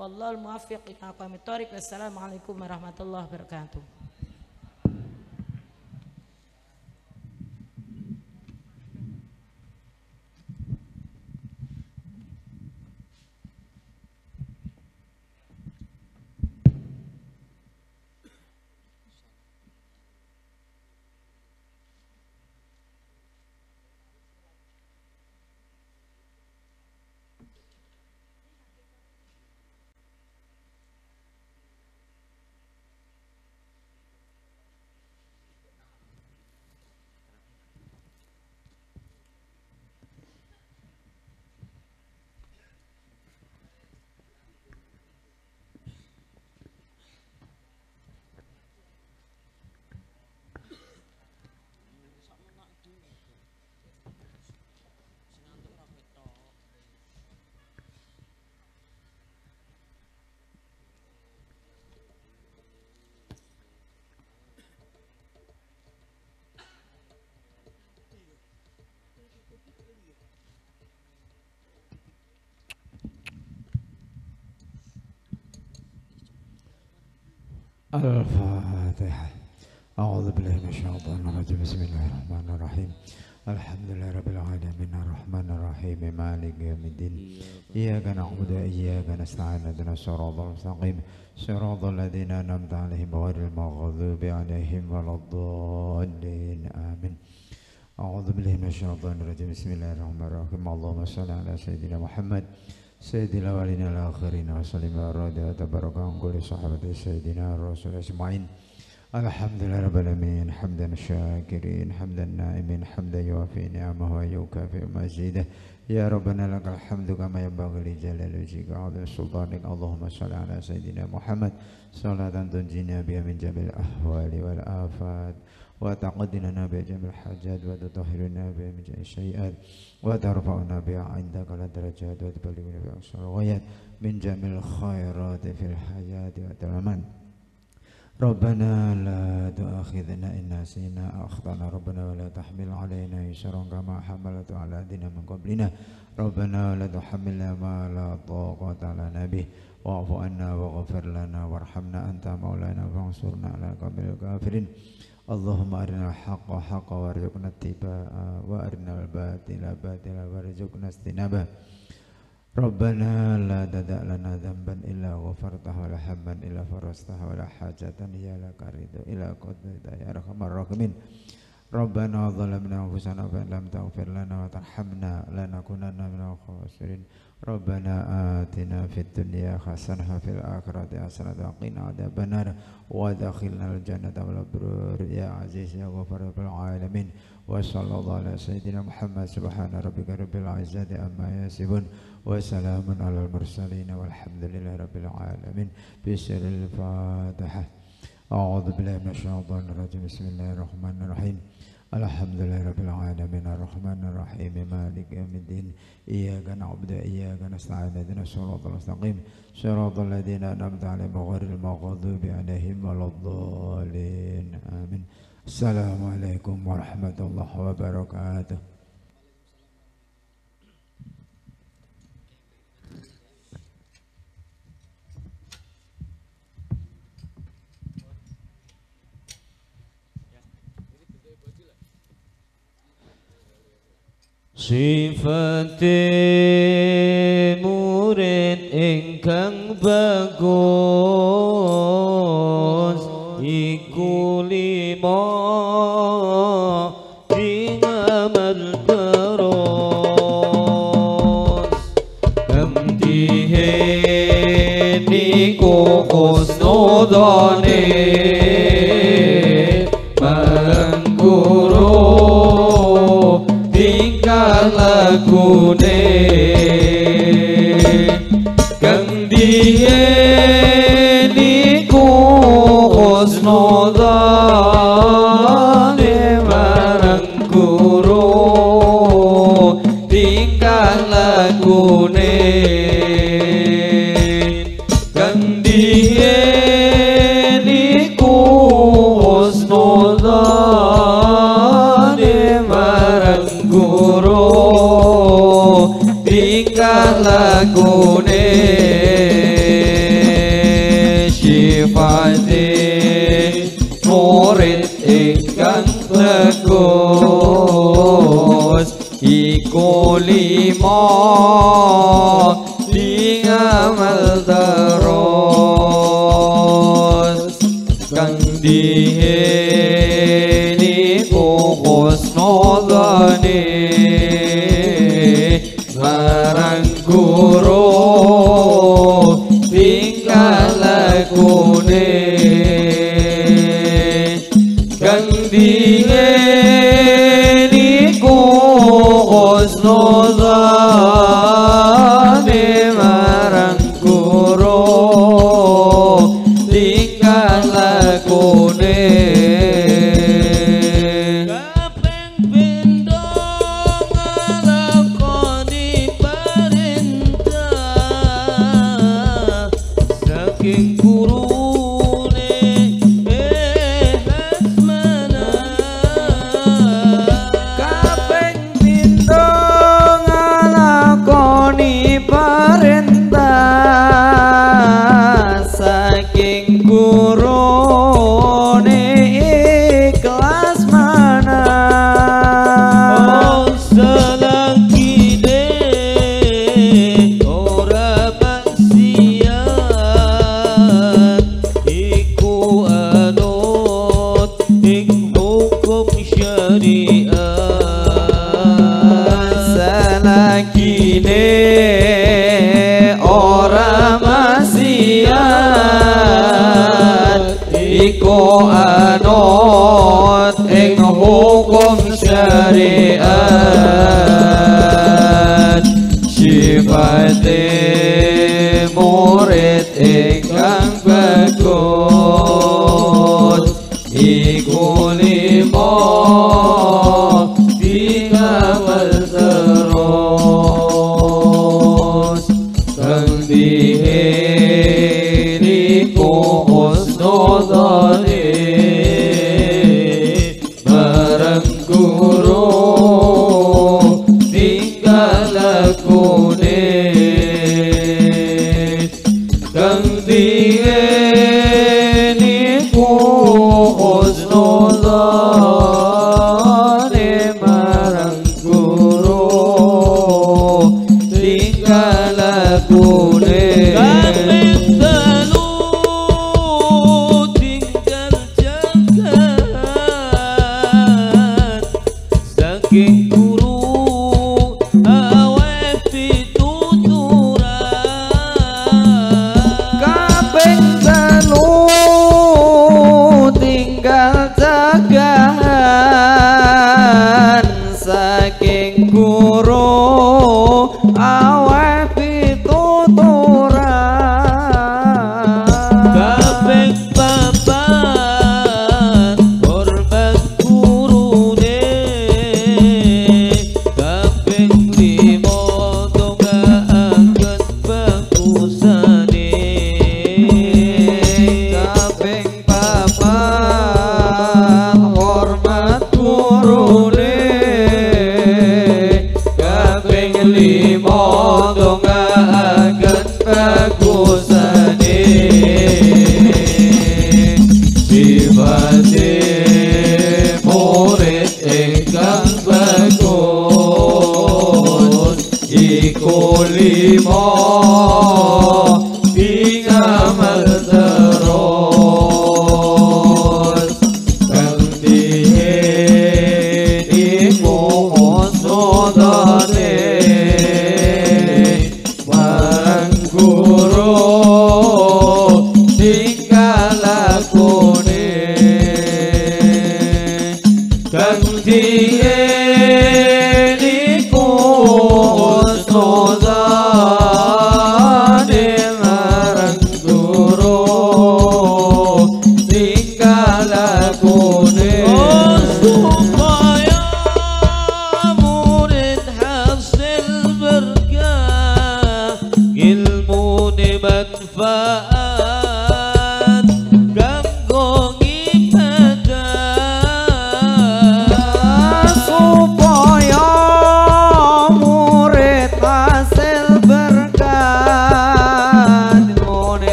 Wallahul muwaffiq ila aqwamit thoriq. Wassalamualaikum warahmatullahi wabarakatuh. Al-Fatihah. A'udzubillahi minasyaitonir rajim. Bismillahirrahmanirrahim. Alhamdulillahirabbil alamin arrahmanir rahim maliki yaumiddin. Iyyaka na'budu wa iyyaka nasta'in. Ihdinas siratal mustaqim. Siratal ladzina an'amta 'alaihim ghairil maghdubi 'alaihim waladdallin. Amin. A'udzubillahi minasyaitonir rajim. Bismillahirrahmanirrahim. Allahumma shalli 'ala sayyidina Muhammad sayyidil awwalin wal akhirin wa sallim radiyallahu tabaraka an kulli sahabati sayyidina rasulullah ajmain. Alhamdulillah rabbil alamin hamdan syakirin hamdan naimin hamdan yuafi ni'amahu wa yukafi mazidah ya rabbana lakal hamdu kama yanbaghi li jalali wajhika wa sultanik. Allahumma shalli ala sayyidina Muhammad salatan tunjina biha min jamil ahwali wal afat wa taqdinana bi jamil hajat wa tutahhiruna bi min jami'i syai'at wa tarfa'una bi 'indaka la darajat wa tuballighuna bi asrariyat min jamil khairat fil hayati wa talaman. ربنا لا تؤاخذنا إن نسينا أو أخطأنا ربنا ولا تحمل علينا إصرا كما حملته على الذين من قبلنا ربنا ولا تحملنا ما لا طاقة لنا به واعف عنا واغفر لنا وارحمنا أنت مولانا فانصرنا على القوم الكافرين. اللهم أرنا الحق حقا وارزقنا اتباعه وأرنا الباطل باطلا وارزقنا اجتنابه. ربنا لا تدع لنا ذنبا إلا غفرته ولا هما إلا فرجته ولا حاجة هي لك رضا إلا قضيتها يا أرحم الراحمين. ربنا ظلمنا أنفسنا فإن لم تغفر لنا وترحمنا لنكونن من الخاسرين. ربنا آتنا في الدنيا حسنة وفي الآخرة حسنة وقنا عذاب النار وادخلنا الجنة مع الأبرار يا عزيز يا غفار يا رب العالمين. وصلى الله على سيدنا محمد. سبحان ربك رب العزة عما يصفون وسلام على المرسلين والحمد لله رب العالمين. بسر الفاتحة. أعوذ بالله من الشيطان الرجيم. بسم الله الرحمن الرحيم. Alhamdulillah rabbil alamin arrahmanir rahim maliki yaumiddin iyyaka na'budu wa iyyaka nasta'in ihdinas siratal mustaqim siratal ladzina an'amta 'alaihim ghairil maghdubi 'alaihim waladdallin. Amin. Assalamualaikum warahmatullahi wabarakatuh. Sifate murid ingkang bagus iku lima dingamal terus gemtihe niku husnudone. Lagune gandihe niku husnudane marang guru tingkah lagune gandihe niku husnudane marang guru tingkah lagune. Sifate murid ingkang bagus iku lima dingamal terus kang dihe niku husnudane marang guru tingkah lagune kang dihe niku husnudane marang guru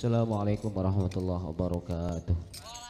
Assalamualaikum warahmatullahi wabarakatuh.